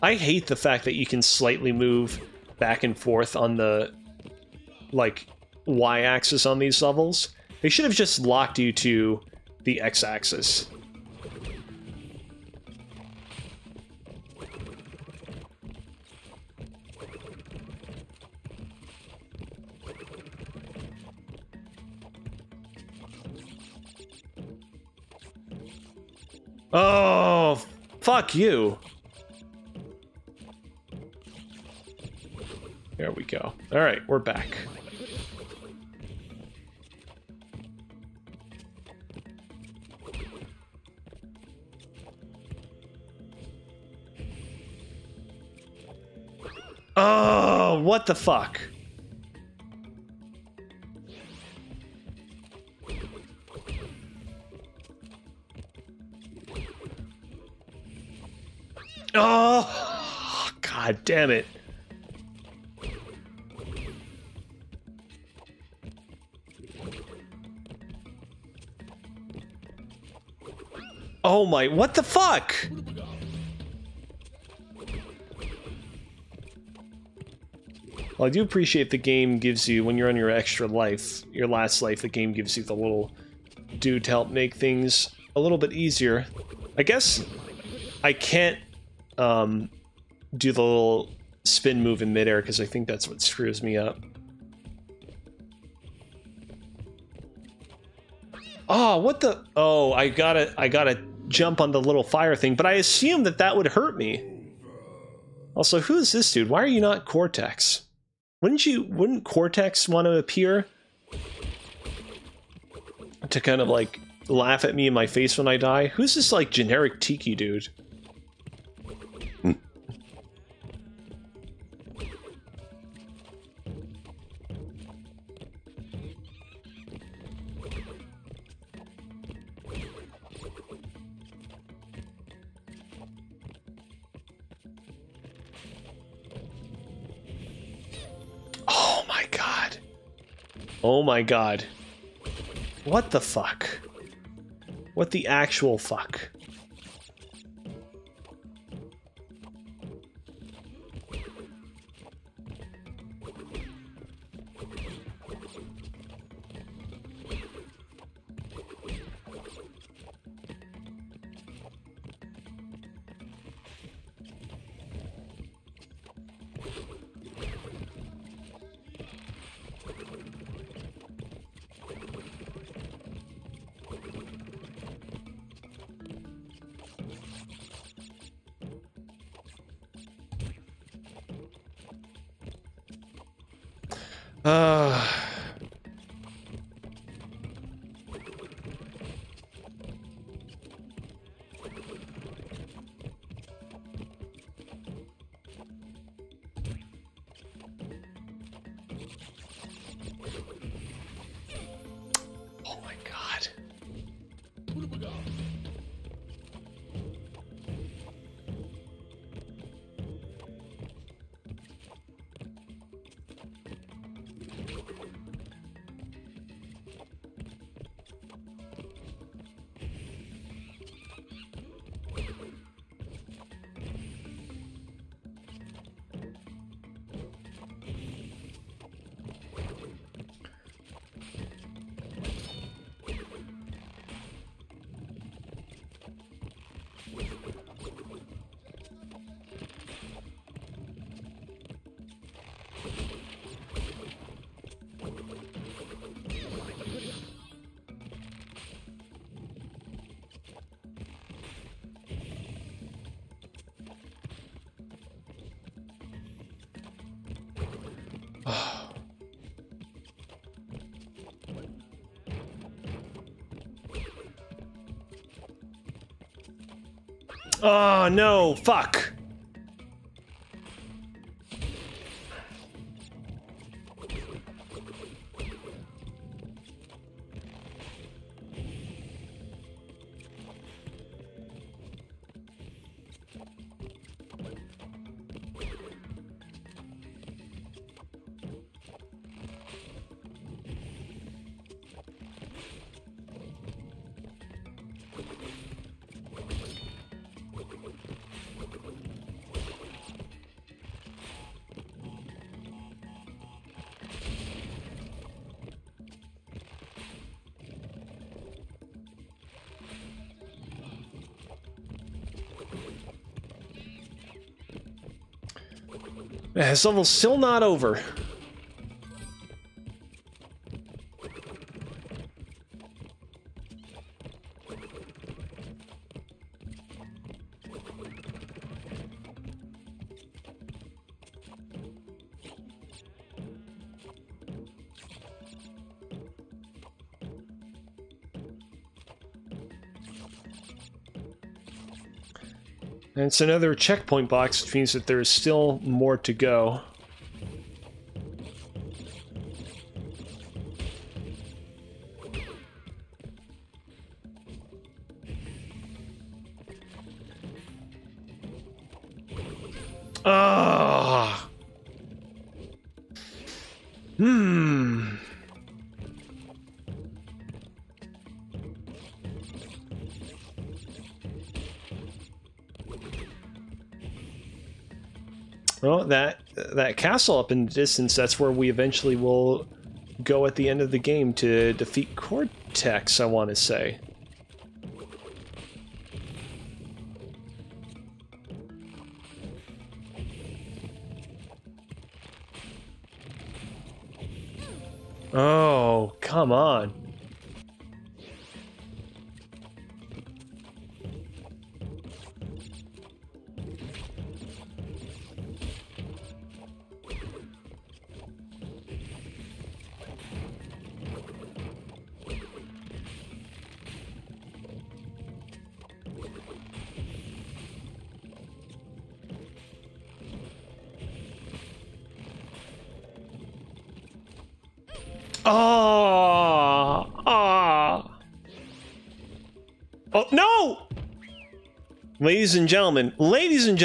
I hate the fact that you can slightly move back and forth on the, like, Y-axis on these levels. They should have just locked you to the X-axis. Oh, fuck you. There we go. All right, we're back. Oh, what the fuck? Oh, God damn it. Oh my, what the fuck? Well, I do appreciate the game gives you, when you're on your extra life, your last life, the game gives you the little dude to help make things a little bit easier. I guess I can't do the little spin move in midair because I think that's what screws me up. Oh, what the? Oh, I gotta jump on the little fire thing, but I assume that that would hurt me. Also, who is this dude? Why are you not Cortex? Wouldn't Cortex want to appear to kind of like laugh at me in my face when I die? Who's this like generic tiki dude? Oh my god. What the fuck? What the actual fuck? Oh no, fuck. This level's still not over. And it's another checkpoint box, which means that there is still more to go. Ah. Well, that castle up in the distance, that's where we eventually will go at the end of the game to defeat Cortex, I want to say. Oh, come on. Oh, no! Ladies and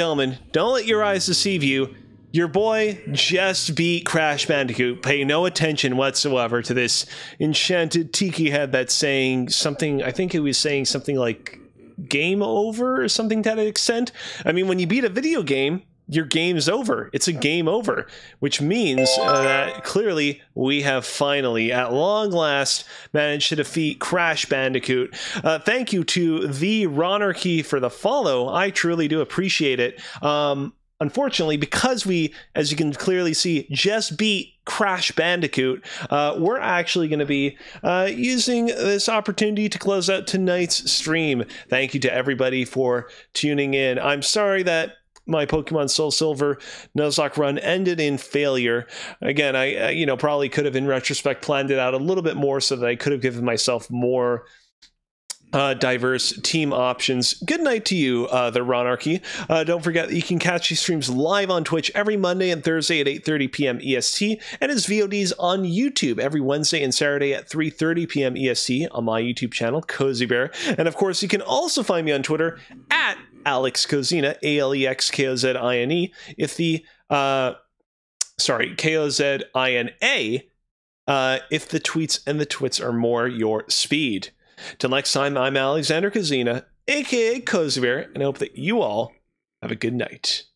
gentlemen, don't let your eyes deceive you. Your boy just beat Crash Bandicoot. Pay no attention whatsoever to this enchanted tiki head that's saying something. I think it was saying something like game over or something to that extent. I mean, when you beat a video game, your game's over. It's a game over, which means that clearly we have finally, at long last, managed to defeat Crash Bandicoot. Thank you to the Ronarchy for the follow. I truly do appreciate it. Unfortunately, because we, as you can clearly see, just beat Crash Bandicoot, we're actually going to be using this opportunity to close out tonight's stream. Thank you to everybody for tuning in. I'm sorry that my Pokemon Soul Silver Nuzlocke run ended in failure. Again, I you know, probably could have in retrospect planned it out a little bit more so that I could have given myself more diverse team options. Good night to you, the Ronarchy. Don't forget that you can catch these streams live on Twitch every Monday and Thursday at 8:30 p.m. EST, and his VODs on YouTube every Wednesday and Saturday at 3:30 p.m. EST on my YouTube channel, Kozibear. And of course, you can also find me on Twitter at Alex Kozina, ALEXKOZINE. If the sorry, KOZINA, if the tweets and the twits are more your speed. Till next time, I'm Alexander Kozina, aka Kozibear, and I hope that you all have a good night.